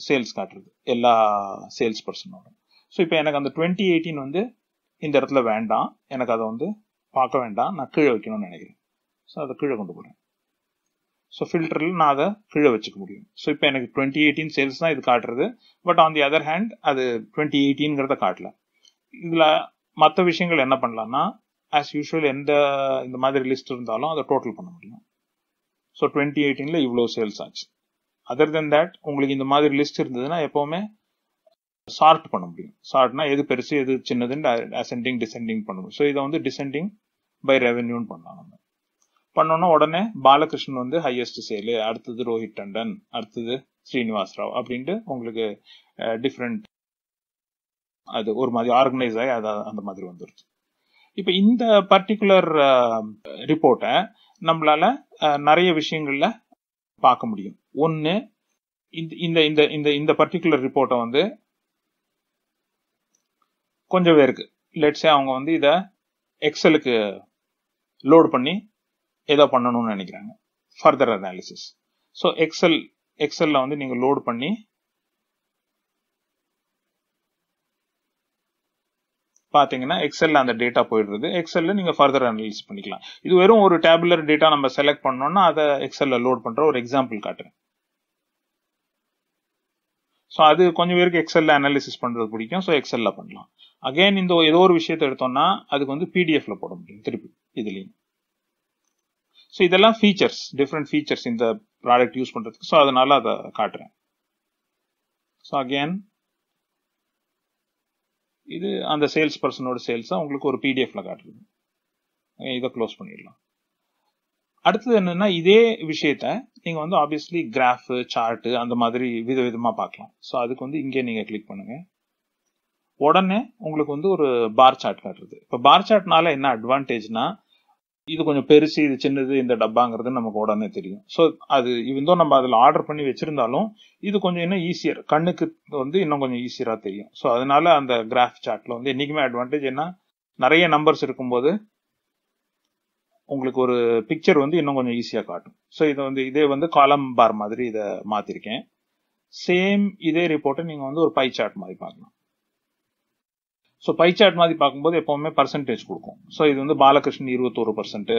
சேல்ஸ் காட்டுறது எல்லா சேல்ஸ் பர்சனோட. ஸோ இப்போ எனக்கு அந்த டுவெண்ட்டி எயிட்டீன் வந்து இந்த இடத்துல வேண்டாம், எனக்கு அதை வந்து பார்க்க வேண்டாம், நான் கீழே வைக்கணும்னு நினைக்கிறேன். ஸோ அதை கீழே கொண்டு போகிறேன். ஸோ ஃபில்டரில் நான் அதை கீழே வச்சுக்க முடியும். ஸோ இப்போ எனக்கு டுவெண்ட்டி எயிட்டீன் சேல்ஸ் தான் இது காட்டுறது. But on the other hand அது டுவெண்ட்டி எயிட்டீன்கிறத காட்டல. இதில் மற்ற விஷயங்கள் என்ன பண்ணலாம்னா, ஆஸ் யூஷுவல் எந்த இந்த மாதிரி லிஸ்ட் இருந்தாலும் அதை டோட்டல் பண்ண முடியும். ஸோ டுவெண்ட்டி எயிட்டீனில் இவ்வளோ சேல்ஸ் ஆச்சு. அதர் தென் தேட் உங்களுக்கு இந்த மாதிரி லிஸ்ட் இருந்ததுன்னா எப்போவுமே சார்ட் பண்ண முடியும். சார்ட்னா எது பெருசு எது சின்னதுன்னு அசெண்டிங் டிசெண்டிங் பண்ணணும். ஸோ இதை வந்து டிசெண்டிங் பை ரெவென்யூன்னு பண்ணலாம். நம்ம பண்ணோன்னா உடனே பாலகிருஷ்ணன் வந்து ஹையஸ்ட் சேலு, அடுத்தது ரோஹித் டண்டன், அடுத்தது ஸ்ரீனிவாஸ் ராவ் அப்படின்ட்டு உங்களுக்கு டிஃப்ரெண்ட் அது ஒரு மாதிரி ஆர்கனைஸ் ஆகி அது அந்த மாதிரி வந்துருச்சு. இப்போ இந்த பர்டிகுலர் ரிப்போர்ட்டை நம்மளால நிறைய விஷயங்கள்ல பார்க்க முடியும். ஒன்று, இந்த இந்த இந்த இந்த பர்டிகுலர் ரிப்போர்ட்டை வந்து கொஞ்சம் பேருக்கு லெட்ஸே அவங்க வந்து இதை எக்ஸலுக்கு லோட் பண்ணி ஏதோ பண்ணணும்னு நினைக்கிறாங்க. further analysis. So excel excel la vandu neenga load panni பாத்தீங்கன்னா எக்ஸல்ல அந்த டேட்டா போயிடுது. எக்ஸல்ல நீங்க further analyze பண்ணிக்கலாம். இது வெறும் ஒரு டேபுலர் டேட்டா நம்ம செலக்ட் பண்ணனும்னா அத எக்ஸல்ல லோட் பண்ற ஒரு எக்ஸாம்பிள் காட்டுறேன். சோ அது கொஞ்சம் பேருக்கு எக்ஸல்ல அனாலிசிஸ் பண்றது பிடிக்கும். சோ எக்ஸல்ல பண்ணலாம். அகைன் இந்த ஏதோ ஒரு விஷயத்தை எடுத்தோம்னா அதுக்கு வந்து பிடிஎஃப்ல போட முடியும் திருப்பி இதுலயே. சோ இதெல்லாம் ஃபீச்சர்ஸ், டிஃபரண்ட் ஃபீச்சர்ஸ் இந்த ப்ராடக்ட் யூஸ் பண்றதுக்கு. சோ அதனால அத காட்டுறேன். சோ அகைன் இது அந்த சேல்ஸ் பர்சனோட சேல்ஸா உங்களுக்கு ஒரு பிடிஎஃப்ல காட்டுது. இதை க்ளோஸ் பண்ணிடலாம். அடுத்தது என்னன்னா இதே விஷயத்தை நீங்க வந்து ஆப்வியஸ்லி கிராஃப் சார்ட் அந்த மாதிரி விதவிதமா பார்க்கலாம். ஸோ அதுக்கு வந்து இங்கே நீங்க கிளிக் பண்ணுங்க. உடனே உங்களுக்கு வந்து ஒரு பார் சார்ட் காட்டுறது. இப்போ பார் சார்ட்னால என்ன அட்வான்டேஜ்னா இது கொஞ்சம் பெருசு, இது சின்னது, இந்த டப்பாங்கிறது நமக்கு உடனே தெரியும். ஸோ அது இவந்தோ நம்ம அதில் ஆர்டர் பண்ணி வச்சிருந்தாலும் இது கொஞ்சம் இன்னும் ஈஸியர், கண்ணுக்கு வந்து இன்னும் கொஞ்சம் ஈஸியராக தெரியும். ஸோ அதனால அந்த கிராஃப் சார்ட்ல வந்து என்னைக்குமே அட்வான்டேஜ் என்ன, நிறைய நம்பர்ஸ் இருக்கும்போது உங்களுக்கு ஒரு பிக்சர் வந்து இன்னும் கொஞ்சம் ஈஸியாக காட்டும். ஸோ இதை வந்து இதே வந்து காலம் பார் மாதிரி இதை மாத்திருக்கேன். சேம் இதே ரிப்போர்ட்டை நீங்க வந்து ஒரு பை சார்ட் மாதிரி பார்க்கலாம். ஸோ பை சார்ட் மாதிரி பார்க்கும்போது எப்பவுமே பர்சன்டேஜ் கொடுக்கும். ஸோ இது வந்து பாலகிருஷ்ணன் இருபத்தோரு பர்சன்ட்,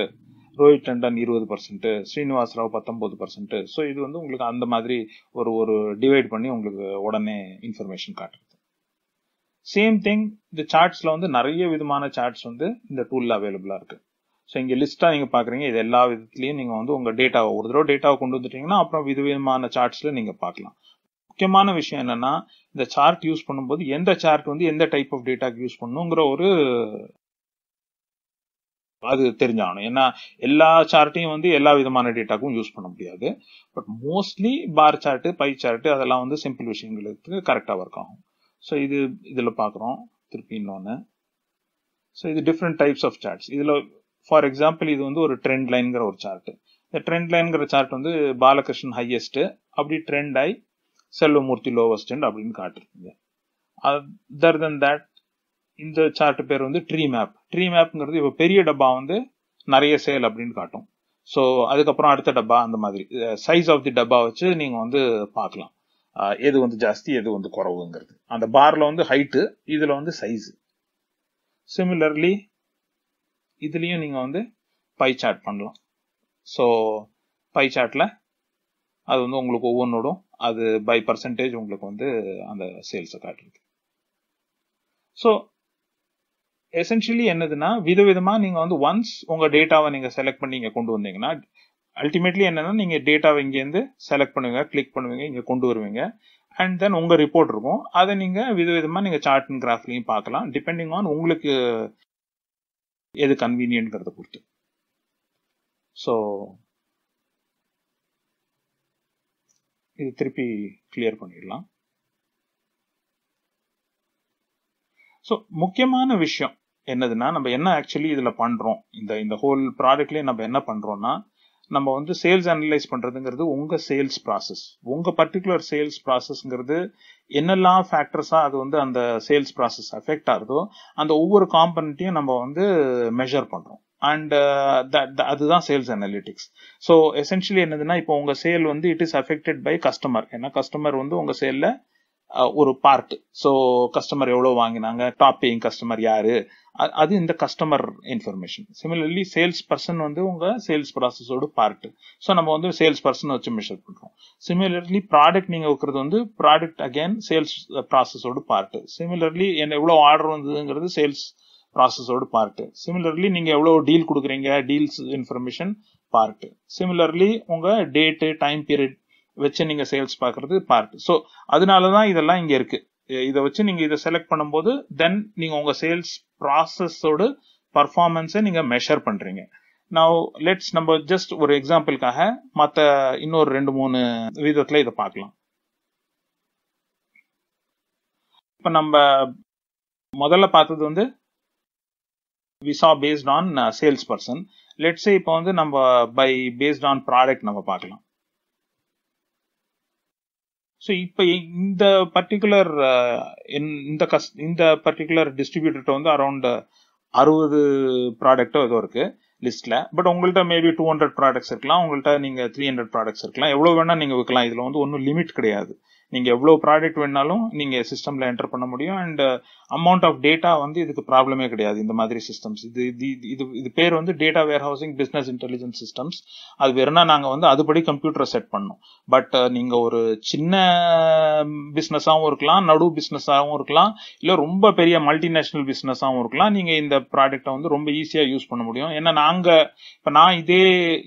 ரோஹித் டண்டன் இருபது பர்சன்ட், ஸ்ரீனிவாஸ் ராவ் பத்தொன்பது பர்சன்ட். ஸோ இது வந்து உங்களுக்கு அந்த மாதிரி ஒரு ஒரு டிவைட் பண்ணி உங்களுக்கு உடனே இன்ஃபர்மேஷன் காட்டுறது. சேம் திங் இந்த சார்ட்ஸ்ல வந்து நிறைய விதமான சார்ட்ஸ் வந்து இந்த டூல்ல அவைலபிளா இருக்கு. ஸோ இங்கே லிஸ்ட்டாக நீங்கள் பார்க்குறீங்க. இது எல்லா விதத்துலையும் நீங்கள் வந்து உங்கள் டேட்டாவை ஒரு தடவை டேட்டாவை கொண்டு வந்துட்டீங்கன்னா அப்புறம் விதவிதமான சார்ட்ஸில் நீங்கள் பார்க்கலாம். முக்கியமான விஷயம் என்னன்னா இந்த சார்ட் யூஸ் பண்ணும்போது எந்த சார்ட் வந்து எந்த டைப் ஆஃப் டேட்டாக்கு யூஸ் பண்ணணுங்கிற ஒரு அது தெரிஞ்சாகணும். ஏன்னா எல்லா சார்ட்டையும் வந்து எல்லா விதமான டேட்டாக்கும் யூஸ் பண்ண முடியாது. But mostly bar chart, pie chart அதெல்லாம் வந்து சிம்பிள் விஷயங்களுக்கு கரெக்டாக ஒர்க் ஆகும். ஸோ இது இதில் பார்க்குறோம். திருப்பி இன்னொன்று. ஸோ இது டிஃப்ரெண்ட் டைப்ஸ் ஆஃப் சார்ட்ஸ். இதில் ஃபார் எக்ஸாம்பிள் இது வந்து ஒரு ட்ரெண்ட் லைன்கிற ஒரு சார்ட். இந்த ட்ரெண்ட் லைன்கிற சார்ட் வந்து பாலகிருஷ்ணன் ஹையஸ்ட், அப்படி ட்ரெண்ட் ஆகி செல்வமூர்த்தி லோவஸ்ட் அப்படின்னு காட்டுறீங்க. அதர் தென் தட் இந்த சார்ட் பேர் வந்து ட்ரீ மேப். ட்ரீ மேப்ங்கிறது இப்போ பெரிய டப்பா வந்து நிறைய சேல் அப்படின்னு காட்டும். ஸோ அதுக்கப்புறம் அடுத்த டப்பா அந்த மாதிரி சைஸ் ஆஃப் தி டப்பா வச்சு நீங்கள் வந்து பார்க்கலாம் எது வந்து ஜாஸ்தி எது வந்து குறவுங்கிறது. அந்த பாரில் வந்து ஹைட்டு, இதில் வந்து சைஸு. சிமிலர்லி இதுலேயும் நீங்கள் வந்து பை சார்ட் பண்ணலாம். ஸோ பை சார்ட்டில் அது வந்து உங்களுக்கு ஒவ்வொன்றோடும் அது பை பர்சன்டேஜ் உங்களுக்கு வந்து அந்த சேல்ஸை காட்டுறது. ஸோ எசென்ஷியலி என்னதுன்னா விதவிதமாக நீங்கள் வந்து ஒன்ஸ் உங்கள் டேட்டாவை நீங்கள் செலக்ட் பண்ணி இங்கே கொண்டு வந்தீங்கன்னா அல்டிமேட்லி என்னென்னா நீங்கள் டேட்டாவை இங்கேருந்து செலக்ட் பண்ணுவீங்க, கிளிக் பண்ணுவீங்க, இங்கே கொண்டு வருவீங்க. அண்ட் தென் உங்கள் ரிப்போர்ட் இருக்கும். அதை நீங்கள் விதவிதமாக நீங்கள் சார்ட் அண்ட் கிராஃப்லையும் பார்க்கலாம், டிபெண்டிங் ஆன் உங்களுக்கு எது கன்வீனியன்ட்ங்கிறத பொறுத்து. ஸோ இது திருப்பி கிளியர் பண்ணிடலாம். ஸோ முக்கியமான விஷயம் என்னதுன்னா நம்ம என்ன ஆக்சுவலி இதில் பண்ணுறோம், இந்த இந்த ஹோல் ப்ராடக்ட்லேயே நம்ம என்ன பண்ணுறோம்னா நம்ம வந்து சேல்ஸ் அனலைஸ் பண்ணுறதுங்கிறது உங்கள் சேல்ஸ் ப்ராசஸ், உங்கள் பர்டிகுலர் சேல்ஸ் ப்ராசஸ்ங்கிறது என்னெல்லாம் ஃபேக்டர்ஸாக அது வந்து அந்த சேல்ஸ் ப்ராசஸ் அஃபெக்ட் ஆகுதோ அந்த ஒவ்வொரு காம்பனண்ட்டையும் நம்ம வந்து மெஷர் பண்ணுறோம். அண்ட் அதுதான் சேல்ஸ் அனலிட்டிக்ஸ். ஸோ எசென்ஷியலி என்னதுன்னா இப்போ உங்கள் சேல் வந்து it is affected by customer. ஏன்னா கஸ்டமர் வந்து உங்கள் சேலில் ஒரு பார்ட். ஸோ கஸ்டமர் எவ்வளோ வாங்கினாங்க, டாப் பேயிங் கஸ்டமர் யாரு, அது இந்த customer information. Similarly sales person வந்து உங்க சேல்ஸ் ப்ராசஸோட பார்ட். ஸோ நம்ம வந்து சேல்ஸ் பர்சன் வச்சு மெஷர் பண்றோம். சிமிலர்லி ப்ராடக்ட் நீங்க வைக்கிறது வந்து ப்ராடக்ட் அகேன் சேல்ஸ் ப்ராசஸோட பார்ட். சிமிலர்லி என்ன எவ்வளோ ஆர்டர் வந்ததுங்கிறது சேல்ஸ் ப்ராசஸோட பார்ட். சிமிலர்லி நீங்க எவ்வளோ டீல் கொடுக்குறீங்க, டீல்ஸ் இன்ஃபர்மேஷன் பார்ட். சிமிலர்லி உங்க டேட்டு டைம் பீரியட் வச்சு நீங்க சேல்ஸ் பார்க்கறது பார்ட். ஸோ அதனாலதான் இதெல்லாம் இங்க இருக்கு. இதை வச்சு நீங்க இதை செலக்ட் பண்ணும்போது தென் நீங்க உங்க சேல்ஸ் ப்ராசஸோட பர்ஃபார்மன்ஸை நீங்க மெஷர் பண்றீங்க. நவ் லெட்ஸ் நம்ம ஜஸ்ட் ஒரு எக்ஸாம்பிளுக்காக மற்ற இன்னொரு ரெண்டு மூணு விதத்துல இதை பார்க்கலாம். இப்ப நம்ம முதல்ல பார்த்தது வந்து விசா based on sales person. Let's say இப்போ வந்து நம்ம பை பேஸ்ட் ஆன் ப்ராடக்ட் நம்ம பார்க்கலாம். ஸோ இப்போ இந்த பர்டிகுலர் இந்த கஸ் இந்த பர்டிகுலர் டிஸ்ட்ரிபியூட்டர்கிட்ட வந்து அரௌண்ட் அறுபது ப்ராடக்டோ ஏதோ இருக்கு. லிஸ்ட்ல பட் உங்கள்கிட்ட மேபி டூ ஹண்ட்ரட் ப்ராடக்ட்ஸ் இருக்கலாம், உங்கள்கிட்ட நீங்க த்ரீ ஹண்ட்ரட் ப்ராடக்ட்ஸ் இருக்கலாம், எவ்வளவு வேணா நீங்க வைக்கலாம். இதுல வந்து ஒன்றும் லிமிட் கிடையாது, நீங்க எவ்வளவு ப்ராடக்ட் வேணாலும் நீங்க சிஸ்டம்ல என்டர் பண்ண முடியும். அண்ட் அமௌண்ட் ஆஃப் டேட்டா வந்து இதுக்கு ப்ராப்ளமே கிடையாது இந்த மாதிரி சிஸ்டம்ஸ். இது இது இது பேர் வந்து data warehousing business intelligence systems. அது வேறுனா நாங்க வந்து அதுபடி கம்ப்யூட்டரை செட் பண்ணோம். பட் நீங்க ஒரு சின்ன பிஸ்னஸாகவும் இருக்கலாம், நடு பிஸ்னஸாகவும் இருக்கலாம், இல்லை ரொம்ப பெரிய மல்டிநேஷனல் பிஸ்னஸாகவும் இருக்கலாம். நீங்க இந்த ப்ராடக்டை வந்து ரொம்ப ஈஸியா யூஸ் பண்ண முடியும். ஏன்னா நாங்க இப்ப நான் இதே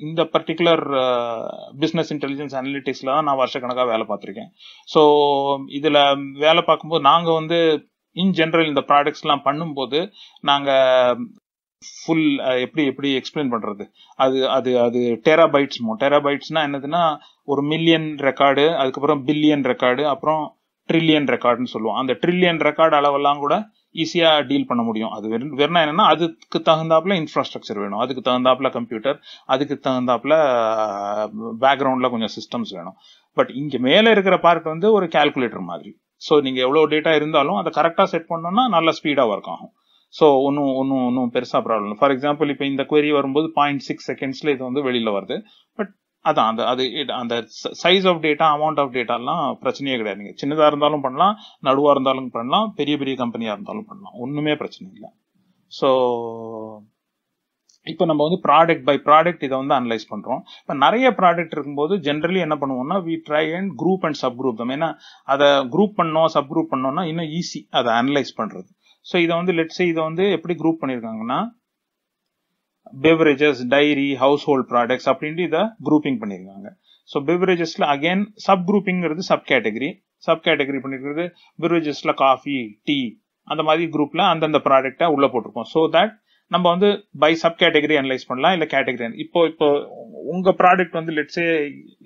இந்த பர்டிகுலர் பிசினஸ் இன்டெலிஜென்ஸ் அனலிட்டிக்ஸ்ல தான் நான் வருஷக்கணக்காக வேலை பார்த்திருக்கேன். ஸோ இதுல வேலை பார்க்கும்போது நாங்கள் வந்து இன் ஜென்ரல் இந்த ப்ராடக்ட்ஸ்லாம் பண்ணும்போது நாங்கள் ஃபுல் எப்படி எப்படி எக்ஸ்பிளைன் பண்றது, அது அது அது டெராபைட்ஸ் டெராபைட்ஸ்னா என்னதுன்னா ஒரு மில்லியன் ரெக்கார்டு, அதுக்கப்புறம் பில்லியன் ரெக்கார்டு, அப்புறம் ட்ரில்லியன் ரெக்கார்டுன்னு சொல்லுவோம். அந்த ட்ரில்லியன் ரெக்கார்டு அளவெல்லாம் கூட ஈஸியா டீல் பண்ண முடியும். அது வேணா என்னன்னா அதுக்கு தகுந்தாப்புல இன்ஃப்ராஸ்ட்ரக்சர் வேணும், அதுக்கு தகுந்தாப்புல கம்ப்யூட்டர், அதுக்கு தகுந்தாப்புல பேக்ரவுண்ட்ல கொஞ்சம் சிஸ்டம்ஸ் வேணும். பட் இங்க மேல இருக்கிற பார்ட் வந்து ஒரு கால்குலேட்டர் மாதிரி. ஸோ நீங்க எவ்வளவு டேட்டா இருந்தாலும் அதை கரெக்டா செட் பண்ணோம்னா நல்லா ஸ்பீடா ஒர்க் ஆகும். ஸோ ஒன்றும் ஒன்றும் ஒன்றும் பெருசா ப்ராப்ளம். ஃபார் எக்ஸாம்பிள் இப்போ இந்த குவரி வரும்போது பாயிண்ட் சிக்ஸ் செகண்ட்ஸ்ல இது வந்து வெளியில வருது. பட் அதான் அந்த அது அந்த size of data, amount of டேட்டாலாம் பிரச்சனையே கிடையாது. நீங்க சின்னதா இருந்தாலும் பண்ணலாம், நடுவா இருந்தாலும் பண்ணலாம், பெரிய பெரிய கம்பெனியா இருந்தாலும் பண்ணலாம், ஒண்ணுமே பிரச்சனை இல்லை. ஸோ இப்போ நம்ம வந்து ப்ராடக்ட் பை ப்ராடக்ட் இதை வந்து அனலைஸ் பண்றோம். இப்போ நிறைய ப்ராடக்ட் இருக்கும்போது ஜென்ரலி என்ன பண்ணுவோம்னா we try and group and sub group தான். ஏன்னா அதை குரூப் பண்ணோம் சப் குரூப் பண்ணோம்னா இன்னும் ஈஸி அதை அனலைஸ் பண்றது. ஸோ இதை வந்து லெட்ஸ் இதை வந்து எப்படி குரூப் பண்ணியிருக்காங்கன்னா beverages, dairy, household products அப்படின்ட்டு இதை குரூப்பிங் பண்ணியிருக்காங்க. ஸோ பெவரேஜஸ்ல அகைன் சப் குரூப்பிங்கிறது சப் கேட்டகரி, சப் கேட்டகரி பண்ணிருக்கிறது பெவரேஜஸ்ல காஃபி, டீ, அந்த மாதிரி குரூப்ல அந்தந்த ப்ராடக்டா உள்ள போட்டிருக்கோம். ஸோ தட் நம்ம வந்து பை சப் கேட்டகரி அனலைஸ் பண்ணலாம், இல்லை கேட்டகரி. இப்போ இப்போ உங்க ப்ராடக்ட் வந்து லெட்ஸே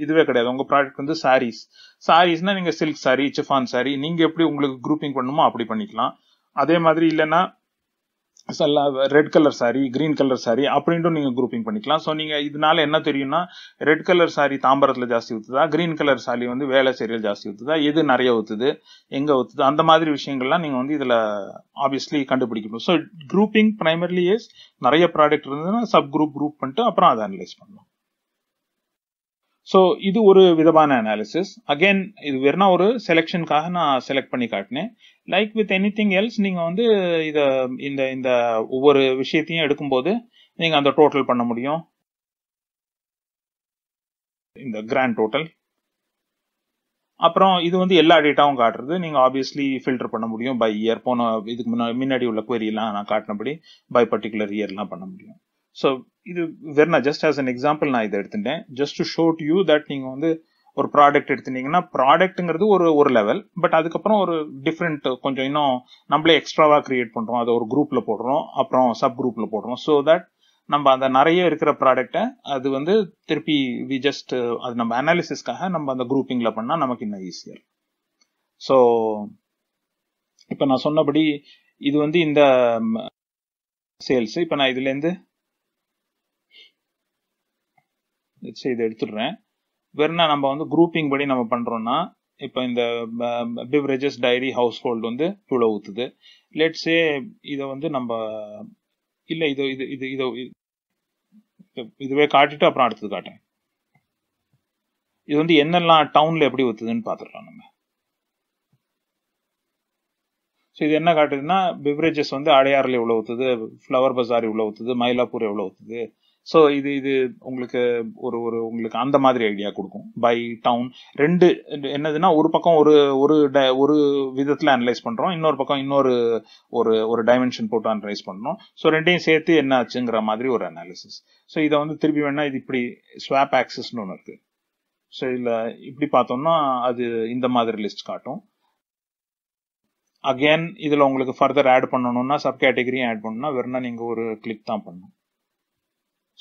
இதுவே கிடையாது, உங்க ப்ராடக்ட் வந்து சாரீஸ். சாரீஸ்னா நீங்க சில்க் சாரி, சிஃபான் சாரி, நீங்க எப்படி உங்களுக்கு குரூப்பிங் பண்ணுமோ அப்படி பண்ணிக்கலாம். அதே மாதிரி இல்லைன்னா red colour sari, green colour sari அப்படின்ட்டும் நீங்க குரூப்பிங் பண்ணிக்கலாம். ஸோ நீங்க இதனால என்ன தெரியும்னா ரெட் கலர் சாரி தாம்பரத்துல ஜாஸ்தி ஊத்துதா, கிரீன் கலர் சாரி வந்து வேளச்சேரியில ஜாஸ்தி ஊத்துதா, எது நிறைய ஊத்துது, எங்க ஊத்துது, அந்த மாதிரி விஷயங்கள்லாம் நீங்க வந்து இதுல ஆப்வியஸ்லி கண்டுபிடிக்கணும். ஸோ குரூப்பிங் பிரைமர்லி இஸ் நிறைய ப்ராடக்ட் இருந்ததுன்னா சப் குரூப் குரூப் பண்ணிட்டு அப்புறம் அதை அனலைஸ் பண்ணலாம். ஸோ இது ஒரு விதமான அனாலிசிஸ். அகெயின் இது வேணா ஒரு செலெக்ஷனுக்காக நான் செலக்ட் பண்ணி காட்டினேன். லைக் வித் எனிதிங் எல்ஸ் நீங்க வந்து இதை இந்த இந்த ஒவ்வொரு விஷயத்தையும் எடுக்கும்போது நீங்க அந்த டோட்டல் பண்ண முடியும், இந்த கிராண்ட் டோட்டல். அப்புறம் இது வந்து எல்லா டேட்டாவும் காட்டுறது, நீங்க ஆப்வியஸ்லி ஃபில்டர் பண்ண முடியும் பை இயர். போன இதுக்கு முன்னாடி உள்ள குவெரியெல்லாம் நான் காட்டினபடி பை பர்டிகுலர் இயர்லாம் பண்ண முடியும். ஸோ இது வெறும் ஜஸ்ட் ஆஸ் அன் எக்ஸாம்பிள் நான் இதை எடுத்துட்டேன், just to show to you that நீங்க வந்து ஒரு ப்ராடக்ட் எடுத்துட்டீங்கன்னா ப்ராடக்ட்ங்கிறது ஒரு ஒரு லெவல், பட் அதுக்கப்புறம் ஒரு டிஃப்ரெண்ட் கொஞ்சம் இன்னும் நம்மளே எக்ஸ்ட்ராவா கிரியேட் பண்றோம், அதை ஒரு குரூப்ல போடுறோம், அப்புறம் சப் குரூப்ல போடுறோம். ஸோ தட் நம்ம அந்த நிறைய இருக்கிற ப்ராடக்டை அது வந்து திருப்பி வி ஜஸ்ட் அது நம்ம அனாலிசிஸ்க்காக நம்ம அந்த குரூப்பிங்ல பண்ணா நமக்கு இன்னும் ஈஸியர். ஸோ இப்போ நான் சொன்னபடி இது வந்து இந்த சேல்ஸ். இப்போ நான் இதுல இருந்து இதை எடுத்துடுறேன். வேறுனா நம்ம வந்து குரூப்பிங் படி நம்ம பண்றோம்னா இப்போ இந்த பிவரேஜஸ், டைரி, ஹவுஸ் ஹோல்டு வந்து இவ்வளோ ஊத்துது. லெட்ஸே இதை வந்து நம்ம இல்லை இதோ இது இது இதோ இதுவே காட்டிட்டு அப்புறம் அடுத்தது காட்டேன். இது வந்து என்னெல்லாம் டவுன்ல எப்படி ஊத்துதுன்னு பார்த்துடலாம் நம்ம. ஸோ இது என்ன காட்டுதுன்னா பிவரேஜஸ் வந்து அடையாறுல இவ்வளோ ஊத்துது, ஃப்ளவர் பஜார் இவ்வளோ ஊத்துது, மயிலாப்பூர் எவ்வளோ ஊத்துது. ஸோ இது இது உங்களுக்கு ஒரு ஒரு உங்களுக்கு அந்த மாதிரி ஐடியா கொடுக்கும் பை டவுன். ரெண்டு என்னதுன்னா ஒரு பக்கம் ஒரு ஒரு ஒரு விதத்தில் அனலைஸ் பண்ணுறோம், இன்னொரு பக்கம் இன்னொரு ஒரு ஒரு டைமென்ஷன் போட்டு அனலைஸ் பண்ணுறோம். ஸோ ரெண்டையும் சேர்த்து என்ன ஆச்சுங்கிற மாதிரி ஒரு அனாலிசிஸ். ஸோ இதை வந்து திருப்பி வேணா இது இப்படி ஸ்வாப் ஆக்சஸ்ன்னு ஒன்று இருக்கு. ஸோ இதில் இப்படி பார்த்தோம்னா அது இந்த மாதிரி லிஸ்ட் காட்டும். அகெயின் இதில் உங்களுக்கு ஃபர்தர் ஆட் பண்ணணும்னா சப் கேட்டகரியும் ஆட் பண்ணணும்னா வேறுனா நீங்கள் ஒரு கிளிக் தான் பண்ணணும்.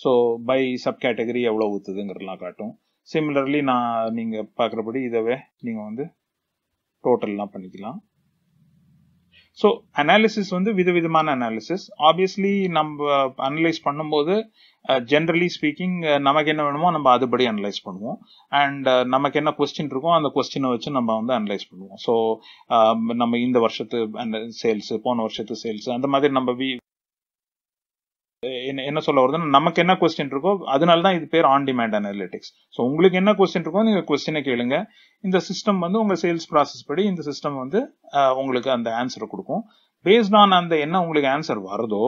ஸோ பை சப் கேட்டகரி எவ்வளோ ஊத்துதுங்கிறலாம் காட்டும். சிமிலர்லி நான் நீங்கள் பார்க்குறபடி இதவே நீங்கள் வந்து டோட்டல்லாம் பண்ணிக்கலாம். ஸோ அனாலிசிஸ் வந்து விதவிதமான அனாலிசிஸ். ஆப்வியஸ்லி நம்ம அனலைஸ் பண்ணும்போது ஜென்ரலி ஸ்பீக்கிங் நமக்கு என்ன வேணுமோ நம்ம அதுபடி அனலைஸ் பண்ணுவோம். அண்ட் நமக்கு என்ன கொஸ்டின் இருக்கோ அந்த கொஸ்டினை வச்சு நம்ம வந்து அனலைஸ் பண்ணுவோம். ஸோ நம்ம இந்த வருஷத்து சேல்ஸு, போன வருஷத்து சேல்ஸு, அந்த மாதிரி நம்ம என்ன சொல்ல வருதுன்னா, நமக்கு என்ன கொஸ்டின் இருக்கோ அதனால தான் இது பேர் ஆன் டிமாண்ட் அனாலிட்டிக்ஸ். ஸோ உங்களுக்கு என்ன கொஸ்டின் இருக்கோ நீங்கள் கொஸ்டினை கேளுங்க, இந்த சிஸ்டம் வந்து உங்கள் சேல்ஸ் ப்ராசஸ் படி இந்த சிஸ்டம் வந்து உங்களுக்கு அந்த ஆன்சரை கொடுக்கும். பேஸ்ட் ஆன் அந்த என்ன உங்களுக்கு ஆன்சர் வருதோ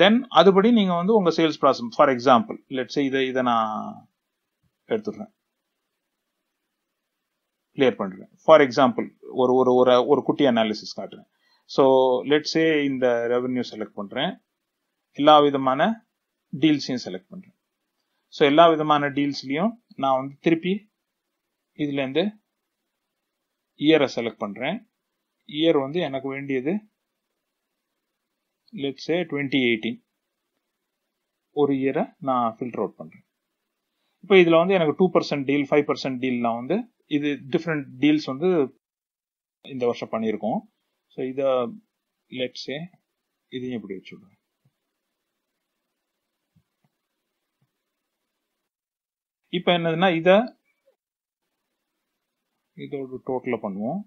தென் அதுபடி நீங்கள் வந்து உங்கள் sales process, for example let's say இதை இதை நான் எடுத்துடுறேன், கிளியர் பண்ணுறேன். ஃபார் எக்ஸாம்பிள் ஒரு ஒரு ஒரு குட்டி அனாலிசிஸ் காட்டுறேன். ஸோ லெட்ஸே இந்த ரெவென்யூ செலக்ட் பண்ணுறேன், எல்லா விதமான டீல்ஸையும் செலக்ட் பண்ணுறேன். ஸோ எல்லா விதமான டீல்ஸ்லையும் நான் வந்து திருப்பி இதுலேருந்து இயரை செலக்ட் பண்ணுறேன். இயர் வந்து எனக்கு வேண்டியது லெட்ஸே டுவெண்ட்டி எயிட்டீன் ஒரு இயரை நான் ஃபில்டர் அவுட் பண்ணுறேன். இப்போ இதில் வந்து எனக்கு two percent deal, five percent டீல்லாம் வந்து இது டிஃப்ரெண்ட் டீல்ஸ் வந்து இந்த வருஷம் பண்ணியிருக்கோம். ஸோ இதை லெட்ஸே இதையும் இப்படி வச்சுடுறேன். இப்போ என்னதுன்னா இதை இதோட டோட்டலாக பண்ணுவோம்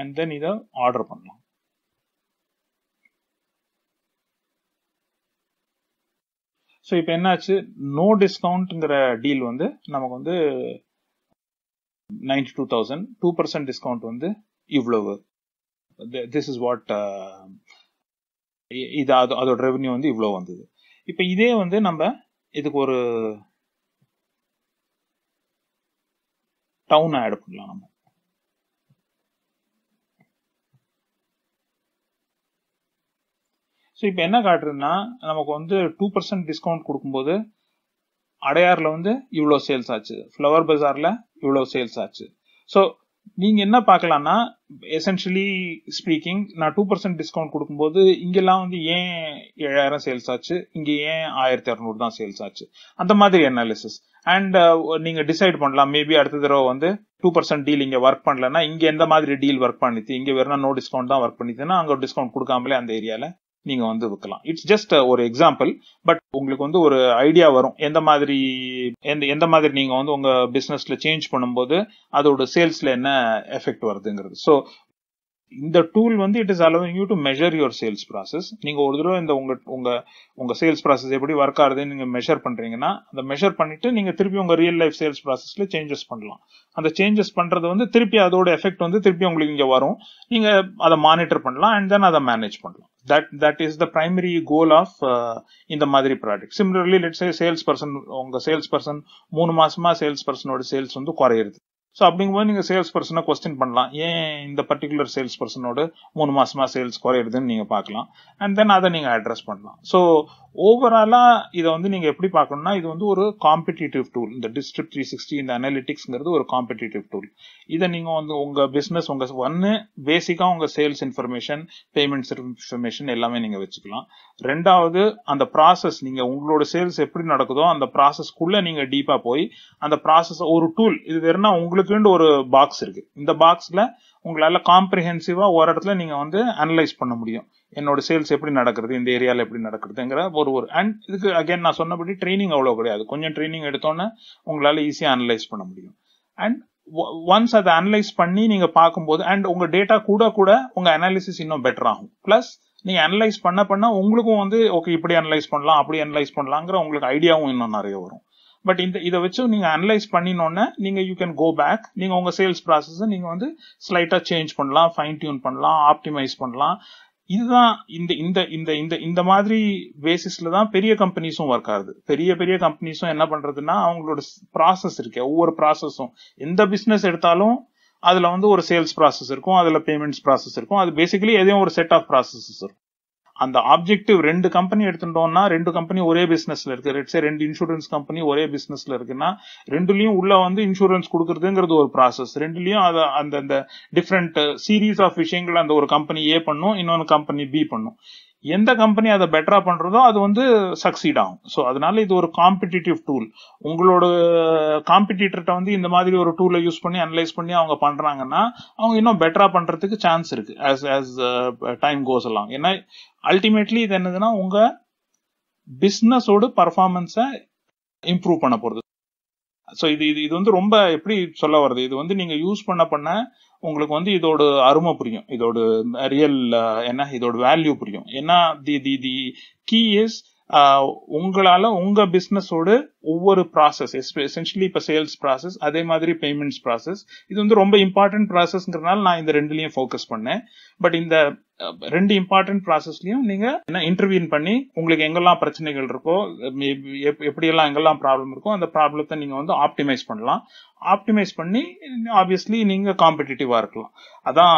அண்ட் தென் இதை ஆர்டர் பண்ணலாம். ஸோ இப்போ என்னாச்சு, நோ டிஸ்கவுண்ட்ங்கிற டீல் வந்து நமக்கு வந்து ninety two thousand two percent discount வந்து இவ்வளவு, திஸ் இஸ் வாட் இது அது அதோட ரெவன்யூ வந்து இவ்வளோ வந்தது. இப்போ இதே வந்து நம்ம இதுக்கு ஒரு டவுன் ஆட் பண்ணலாம். நம்ம ஸோ இப்போ என்ன காட்டுறதுன்னா நமக்கு வந்து டூ பர்சன்ட் டிஸ்கவுண்ட் கொடுக்கும்போது அடையாரில் வந்து இவ்வளோ சேல்ஸ் ஆச்சு, ஃப்ளவர் பஜாரில் இவ்வளோ சேல்ஸ் ஆச்சு. ஸோ நீங்கள் என்ன பார்க்கலாம்னா எசென்ஷியலி ஸ்பீக்கிங் நான் டூ பர்சன்ட் டிஸ்கவுண்ட் கொடுக்கும்போது இங்கெல்லாம் வந்து ஏன் ஏழாயிரம் சேல்ஸ் ஆச்சு, இங்கே ஏன் ஆயிரத்தி இரநூறு தான் சேல்ஸ் ஆச்சு, அந்த மாதிரி அனாலிசிஸ். அண்ட் நீங்கள் டிசைட் பண்ணலாம் மேபி அடுத்த தடவை வந்து டூ பர்சன்ட் டீல் இங்கே ஒர்க் பண்ணலன்னா இங்கே எந்த மாதிரி டீல் ஒர்க் பண்ணிச்சு, இங்கே வேறுனா நோ டிஸ்கவுண்ட் தான் ஒர்க் பண்ணிச்சுன்னா அங்கே டிஸ்கவுண்ட் கொடுக்காமலே அந்த ஏரியாவில் நீங்கள் வந்து விற்கலாம். இட்ஸ் ஜஸ்ட் ஒரு எக்ஸாம்பிள், பட் உங்களுக்கு வந்து ஒரு ஐடியா வரும் எந்த மாதிரி எந்த எந்த மாதிரி நீங்கள் வந்து உங்கள் பிஸ்னஸில் சேஞ்ச் பண்ணும்போது அதோட சேல்ஸில் என்ன எஃபெக்ட் வருதுங்கிறது. ஸோ இந்த டூல் வந்து it is allowing you to measure your sales process. நீங்கள் ஒரு தடவை இந்த உங்கள் உங்கள் உங்கள் சேல்ஸ் ப்ராசஸ் எப்படி ஒர்க் ஆகுதுன்னு நீங்கள் மெஷர் பண்ணுறீங்கன்னா அந்த மெஷர் பண்ணிவிட்டு நீங்கள் திருப்பி உங்கள் ரியல் லைஃப் சேல்ஸ் ப்ராசஸில் சேஞ்சஸ் பண்ணலாம். அந்த சேஞ்சஸ் பண்ணுறது வந்து திருப்பி அதோட எஃபெக்ட் வந்து திருப்பி உங்களுக்கு இங்கே வரும், நீங்கள் அதை மானிட்டர் பண்ணலாம் அண்ட் தென் அதை மேனேஜ் பண்ணலாம். That that is the primary goal of uh, in the Madri product. Similarly, let's say salesperson, உங்க salesperson மூணு மாசமா salespersonோட sales வந்து குறையிறது. ஸோ அப்படிங்கும்போது நீங்கள் சேல்ஸ்பர்சனை கொஸ்டின் பண்ணலாம், ஏன் இந்த பர்டிகுலர் சேல்ஸ் பர்சனோட மூணு மாசமாக சேல்ஸ் குறையிறதுன்னு நீங்கள் பார்க்கலாம் அண்ட் தென் அதை நீங்கள் அட்ரஸ் பண்ணலாம். ஸோ ஓவராலாக இதை வந்து நீங்கள் எப்படி பார்க்கணும்னா இது வந்து ஒரு காம்படிட்டிவ் டூல். இந்த டிஸ்ட்ரிக்ட் த்ரீ சிக்ஸ்டி இந்த அனாலிட்டிக்ஸ்ங்கிறது ஒரு காம்படிட்டிவ் டூல். இதை நீங்கள் வந்து உங்கள் பிஸ்னஸ் உங்கள் ஒன்று பேசிக்காக உங்கள் சேல்ஸ் இன்ஃபர்மேஷன், பேமெண்ட்ஸ் இன்ஃபர்மேஷன் எல்லாமே நீங்கள் வச்சுக்கலாம். ரெண்டாவது அந்த ப்ராசஸ் நீங்கள் உங்களோட சேல்ஸ் எப்படி நடக்குதோ அந்த ப்ராசஸ்க்குள்ளே நீங்கள் டீப்பாக போய் அந்த ப்ராசஸ் ஒரு டூல் இது வேறுனா உங்களுக்கு ஒரு பாக்ஸ் இருக்கு, இந்த பாக்ஸ்ல உங்களால காம்ப்ரிஹென்சிவா ஒரு இடத்துல நீங்க வந்து அனலைஸ் பண்ண முடியும் என்னோட சேல்ஸ் எப்படி நடக்கிறது, இந்த ஏரியாவில் எப்படி நடக்கிறதுங்கிற ஒரு ஒரு அண்ட் இதுக்கு அகைன் நான் சொன்னபடி ட்ரைனிங் அவ்வளோ கிடையாது, கொஞ்சம் ட்ரைனிங் எடுத்தோன்னே உங்களால ஈஸியாக அனலைஸ் பண்ண முடியும். அண்ட் ஒன்ஸ் அதை அனலைஸ் பண்ணி நீங்க பார்க்கும்போது அண்ட் உங்க டேட்டா கூட கூட உங்க அனாலிசிஸ் இன்னும் பெட்டர் ஆகும். பிளஸ் நீங்க அனலைஸ் பண்ண பண்ண உங்களுக்கும் வந்து ஓகே இப்படி அனலைஸ் பண்ணலாம் அப்படி அனலைஸ் பண்ணலாங்கிற உங்களுக்கு ஐடியாவும் இன்னும் நிறைய வரும். பட் இந்த இதை வச்சு நீங்கள் அனலைஸ் பண்ணினோன்னே நீங்கள் யூ கேன் கோ பேக், நீங்கள் உங்கள் சேல்ஸ் ப்ராசஸை நீங்கள் வந்து ஸ்லைட்டாக சேஞ்ச் பண்ணலாம், ஃபைன் டியூன் பண்ணலாம், ஆப்டிமைஸ் பண்ணலாம். இதுதான் இந்த இந்த இந்த இந்த இந்த மாதிரி பேசிஸில் தான் பெரிய கம்பெனிஸும் ஒர்க் ஆகுது. பெரிய பெரிய கம்பெனிஸும் என்ன பண்ணுறதுன்னா அவங்களோட ப்ராசஸ் இருக்கே, ஒவ்வொரு ப்ராசஸும் எந்த பிஸ்னஸ் எடுத்தாலும் அதில் வந்து ஒரு சேல்ஸ் ப்ராசஸ் இருக்கும், அதில் பேமெண்ட்ஸ் ப்ராசஸ் இருக்கும், அது பேசிக்கலி எதையும் ஒரு செட் ஆஃப் ப்ராசஸஸ் இருக்கும். அந்த ஆப்ஜெக்டிவ் ரெண்டு கம்பெனி எடுத்துட்டோம்னா ரெண்டு கம்பெனி ஒரே பிஸ்னஸ்ல இருக்கு, ரெட்ஸே ரெண்டு இன்சூரன்ஸ் கம்பெனி ஒரே பிஸ்னஸ்ல இருக்குன்னா ரெண்டுலையும் உள்ள வந்து இன்சூரன்ஸ் கொடுக்கறதுங்கிறது ஒரு ப்ராசஸ், ரெண்டுலையும் அதை அந்த அந்த டிஃப்ரெண்ட் சீரீஸ் ஆஃப் விஷயங்கள் அந்த ஒரு கம்பெனி ஏ பண்ணும், இன்னொன்று கம்பெனி பி பண்ணும். எந்த கம்பெனி அதை பெட்டரா பண்றதோ அது வந்து சக்சீட் ஆகும். ஸோ அதனால இது ஒரு காம்படிட்டிவ் டூல். உங்களோட காம்படிட்டர்கிட்ட வந்து இந்த மாதிரி ஒரு டூலை யூஸ் பண்ணி அனலைஸ் பண்ணி அவங்க பண்றாங்கன்னா அவங்க இன்னும் பெட்டரா பண்றதுக்கு சான்ஸ் இருக்கு as as time goes along. ஏன்னா அல்டிமேட்லி இது என்னதுன்னா உங்க பிஸ்னஸோட பர்ஃபார்மன்ஸை இம்ப்ரூவ் பண்ண போறது. ஸோ இது இது இது வந்து ரொம்ப எப்படி சொல்ல வருது, இது வந்து நீங்கள் யூஸ் பண்ண பண்ண உங்களுக்கு வந்து இதோட அருமை புரியும், இதோட ரியல் என்ன இதோட வேல்யூ புரியும். ஏன்னா தி தி தி கீ இஸ் உங்களால் உங்கள் பிஸ்னஸோட ஒவ்வொரு ப்ராசஸ் எசென்ஷியலி இப்போ சேல்ஸ் ப்ராசஸ் அதே மாதிரி பேமெண்ட்ஸ் ப்ராசஸ் இது வந்து ரொம்ப இம்பார்ட்டன்ட் ப்ராசஸ்ங்கிறதுனால நான் இந்த ரெண்டுலேயும் ஃபோக்கஸ் பண்ணேன். பட் இந்த ரெண்டு இம்பார்ட்டன்ட் ப்ராசஸ்லையும் நீங்கள் என்ன இன்டர்வியூன் பண்ணி உங்களுக்கு எங்கெல்லாம் பிரச்சனைகள் இருக்கோ எப்படியெல்லாம் எங்கெல்லாம் ப்ராப்ளம் இருக்கோ அந்த ப்ராப்ளத்தை நீங்கள் வந்து ஆப்டிமைஸ் பண்ணலாம். ஆப்டிமைஸ் பண்ணி ஆப்வியஸ்லி நீங்கள் காம்படிட்டிவாக இருக்கலாம். அதான்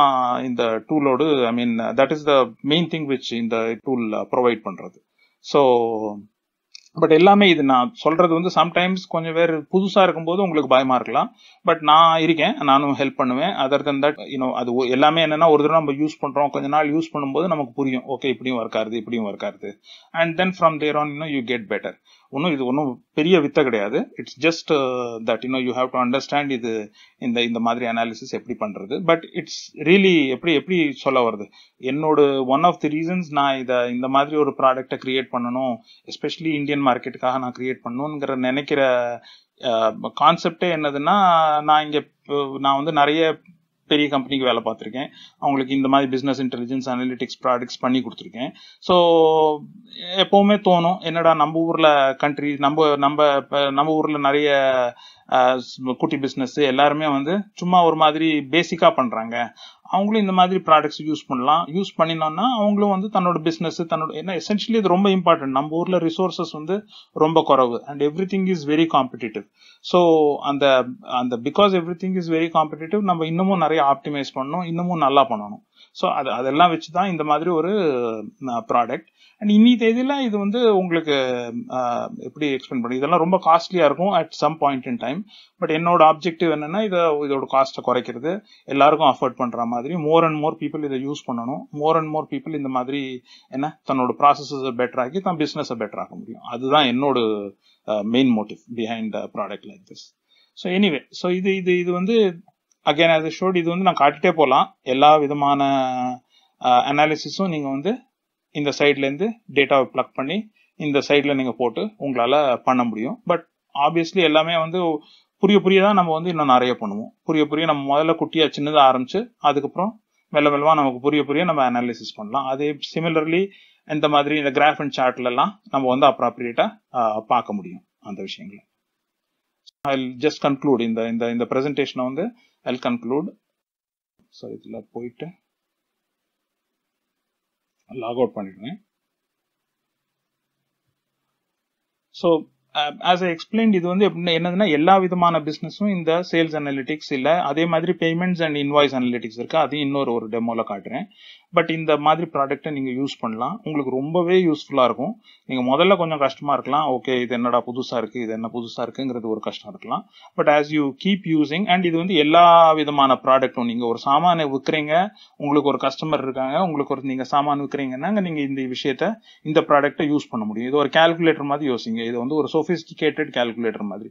இந்த டூலோடு I mean that is the main thing which இந்த டூல் ப்ரொவைட் பண்ணுறது. ஸோ பட் எல்லாமே இது நான் சொல்கிறது வந்து சம்டைம்ஸ் கொஞ்சம் பேர் புதுசாக இருக்கும்போது உங்களுக்கு பயமாக இருக்கலாம். பட் நான் இருக்கேன், நானும் ஹெல்ப் பண்ணுவேன். அதர் தன் தட் யூனோ அது எல்லாமே என்னென்னா ஒரு தடவை நம்ம யூஸ் பண்ணுறோம், கொஞ்ச நாள் யூஸ் பண்ணும்போது நமக்கு புரியும், ஓகே இப்படியும் இருக்காது இப்படியும் இருக்காது. And then from there on you know you get better. ஒன்றும் இது ஒன்றும் பெரிய வித்தை கிடையாது. It's just that you know you have to understand இது இந்த இந்த மாதிரி அனாலிசிஸ் எப்படி பண்ணுறது. பட் இட்ஸ் ரியலி எப்படி எப்படி சொல்ல வருது என்னோட ஒன் ஆஃப் தி ரீசன்ஸ் நான் இதை இந்த மாதிரி ஒரு ப்ராடக்டை கிரியேட் பண்ணணும், எஸ்பெஷலி இந்தியன் மார்க்கெட்டுக்காக நான் கிரியேட் பண்ணணுங்கிற நினைக்கிற கான்செப்டே என்னதுன்னா, நான் இங்கே நான் வந்து நிறைய பெரிய கம்பெனிக்கு வேலை பார்த்துருக்கேன், அவங்களுக்கு இந்த மாதிரி பிஸ்னஸ் இன்டெலிஜென்ஸ் அனாலிட்டிக்ஸ் ப்ராடக்ட்ஸ் பண்ணி கொடுத்துருக்கேன். ஸோ எப்போவுமே தோணும் என்னடா நம்ம ஊரில் கண்ட்ரி நம்ம நம்ம நம்ம ஊரில் நிறைய குட்டி பிஸ்னஸ்ஸு எல்லாருமே வந்து சும்மா ஒரு மாதிரி பேசிக்காக பண்ணுறாங்க, அவங்களும் இந்த மாதிரி ப்ராடக்ட்ஸ் யூஸ் பண்ணலாம், யூஸ் பண்ணினோன்னா அவங்களும் வந்து தன்னோட பிஸ்னஸ்ஸு தன்னோட ஏன்னா எசென்ஷியலி இது ரொம்ப இம்பார்ட்டன்ட். நம்ம ஊரில் ரிசோர்ஸஸ் வந்து ரொம்ப குறைவு and everything is very competitive. So அந்த அந்த because everything is very competitive நம்ம இன்னமும் நிறைய ஆப்டிமைஸ் பண்ணணும், இன்னமும் நல்லா பண்ணணும். ஸோ அது அதெல்லாம் வச்சு தான் இந்த மாதிரி ஒரு ப்ராடக்ட். அண்ட் இன்னி தேதியில் இது வந்து உங்களுக்கு எப்படி எக்ஸ்பிளைன் பண்ணி இதெல்லாம் ரொம்ப காஸ்ட்லியாக இருக்கும் at some point in time. But என்னோட ஆப்ஜெக்டிவ் என்னென்னா இதை இதோட காஸ்ட்டை குறைக்கிறது, எல்லாருக்கும் அஃபோர்ட் பண்ணுற மாதிரி மோர் அண்ட் மோர் பீப்புள் இதை யூஸ் பண்ணணும், மோர் அண்ட் மோர் பீப்புள் இந்த மாதிரி என்ன தன்னோட ப்ராசஸஸை பெட்டர் ஆக்கி தான் பிஸ்னஸை பெட்டர் ஆக்க முடியும். அதுதான் என்னோட main motive behind the product like this. So anyway so இது இது இது வந்து அகைன் அது ஷோட் இது வந்து நான் காட்டிகிட்டே போகலாம். எல்லா விதமான அனாலிசிஸும் நீங்கள் வந்து இந்த சைட்லேருந்து டேட்டாவை ப்ளக் பண்ணி இந்த சைடில் நீங்கள் போட்டு உங்களால் பண்ண முடியும். பட் ஆப்வியஸ்லி எல்லாமே வந்து புரிய புரிய தான் நம்ம வந்து இன்னும் நிறைய பண்ணுவோம். புரிய புரிய நம்ம முதல்ல குட்டியாக சின்னதாக ஆரம்பித்து அதுக்கப்புறம் மெல்ல மெல்லவா நமக்கு புரிய புரிய நம்ம அனாலிசிஸ் பண்ணலாம். அதே சிமிலர்லி இந்த மாதிரி இந்த கிராஃப் அண்ட் சார்ட்லலாம் நம்ம வந்து அப்ராப்ரியேட்டாக பார்க்க முடியும் அந்த விஷயங்களை. ஐ ஜஸ்ட் கன்க்ளூட் இந்த இந்த ப்ரெசன்டேஷனை வந்து ஐ கன்க்ளூட். ஸோ இதில் போயிட்டு லாக் அவுட் பண்ணிடுவேன். ஸோ ஆஸ் ஐ எக்ஸ்பிளைன் இது வந்து என்னதுன்னா எல்லா விதமான பிஸ்னஸும் இந்த சேல்ஸ் அனாலிட்டிக்ஸ் இல்லை அதே மாதிரி பேமெண்ட்ஸ் அண்ட் இன்வாய்ஸ் அனாலிட்டிக்ஸ் இருக்குது, அதையும் இன்னொரு ஒரு டெமோவில் காட்டுறேன். பட் இந்த மாதிரி ப்ராடக்ட்டை நீங்கள் யூஸ் பண்ணலாம், உங்களுக்கு ரொம்பவே யூஸ்ஃபுல்லாக இருக்கும். நீங்கள் முதல்ல கொஞ்சம் கஷ்டமாக இருக்கலாம், ஓகே இது என்னடா புதுசாக இருக்குது இது என்ன புதுசாக இருக்குங்கிறது ஒரு கஷ்டம் இருக்கலாம். But as you keep using and இது வந்து எல்லா விதமான ப்ராடக்ட்டும் நீங்கள் ஒரு சாமானை விற்கிறீங்க, உங்களுக்கு ஒரு கஸ்டமர் இருக்காங்க, உங்களுக்கு ஒரு நீங்கள் சாமான் விற்கிறீங்கன்னா நீங்கள் இந்த விஷயத்தை இந்த ப்ராடக்ட்டை யூஸ் பண்ண முடியும். இது ஒரு கால்குலேட்டர் மாதிரி யோசிங்க, இது வந்து ஒரு சோஃபிஸ்டிகேட்டட் கால்குலேட்டர் மாதிரி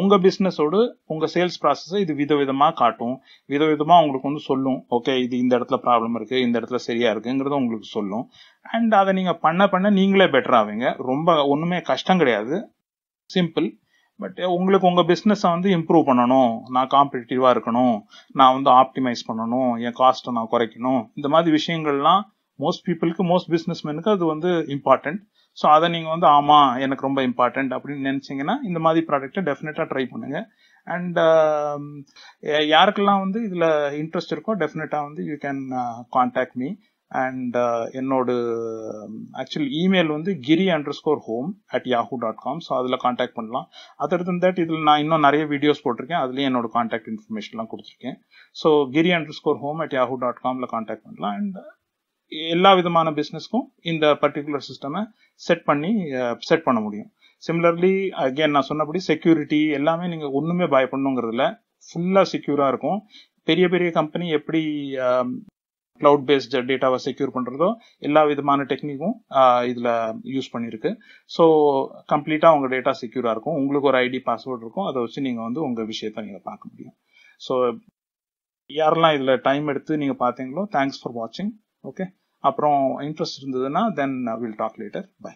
உங்கள் பிஸ்னஸோடு உங்கள் சேல்ஸ் ப்ராசஸை இது விதவிதமாக காட்டும், விதவிதமாக உங்களுக்கு வந்து சொல்லும், ஓகே இது இந்த இடத்துல ப்ராப்ளம் இருக்குது இந்த இடத்துல சரியாக இருக்குங்கிறத உங்களுக்கு சொல்லும். அண்ட் அதை நீங்கள் பண்ண பண்ண நீங்களே பெட்டர் ஆவீங்க. ரொம்ப ஒன்றுமே கஷ்டம் கிடையாது, சிம்பிள். பட் உங்களுக்கு உங்கள் பிஸ்னஸை வந்து இம்ப்ரூவ் பண்ணணும், நான் காம்படிட்டிவாக இருக்கணும், நான் வந்து ஆப்டிமைஸ் பண்ணணும், என் காஸ்ட்டை நான் குறைக்கணும், இந்த மாதிரி விஷயங்கள்லாம் மோஸ்ட் பீப்புளுக்கு மோஸ்ட் பிஸ்னஸ்மேனுக்கு அது வந்து இம்பார்ட்டண்ட். ஸோ அதை நீங்கள் வந்து ஆமாம் எனக்கு ரொம்ப இம்பார்ட்டண்ட் அப்படின்னு நினச்சிங்கன்னா இந்த மாதிரி ப்ராடக்ட்டை டெஃபினட்டாக ட்ரை பண்ணுங்கள். அண்ட் யாருக்கெல்லாம் வந்து இதில் இன்ட்ரெஸ்ட் இருக்கோ டெஃபினட்டாக வந்து you can contact me. And என்னோட ஆக்சுவலி இமெயில் வந்து Giri underscore home at Yahoo dot com so அதில் காண்டாக்ட் பண்ணலாம். அதர் தன் தட் இதில் நான் இன்னும் நிறைய வீடியோஸ் போட்டிருக்கேன், அதுலேயும் என்னோட காண்டாக்ட் இன்ஃபர்மேஷன்லாம் கொடுத்துருக்கேன். So Giri underscore home at Yahoo dot காமில் காண்டாக்ட் பண்ணலாம். அண்ட் எல்லா விதமான பிஸ்னஸ்க்கும் இந்த பர்டிகுலர் சிஸ்டமை செட் பண்ணி செட் பண்ண முடியும். சிமிலர்லி அகெயின் நான் சொன்னபடி செக்யூரிட்டி எல்லாமே நீங்கள் ஒன்றுமே பயப்படணுங்கிறதுல ஃபுல்லாக செக்யூராக இருக்கும். பெரிய பெரிய கம்பெனி எப்படி கிளவுட் பேஸ்ட் டேட்டாவை செக்யூர் பண்ணுறதோ எல்லா விதமான டெக்னிக்கும் இதில் யூஸ் பண்ணியிருக்கு. ஸோ கம்ப்ளீட்டாக உங்கள் டேட்டா செக்யூராக இருக்கும், உங்களுக்கு ஒரு ஐடி பாஸ்வேர்டு இருக்கும், அதை வச்சு நீங்கள் வந்து உங்கள் விஷயத்தை நீங்கள் பார்க்க முடியும். ஸோ யாரெல்லாம் இதில் டைம் எடுத்து நீங்கள் பார்த்தீங்களோ தேங்க்ஸ் ஃபார் வாட்சிங். ஓகே அப்புறம் இன்ட்ரெஸ்ட் இருந்ததுன்னா then will talk later. By.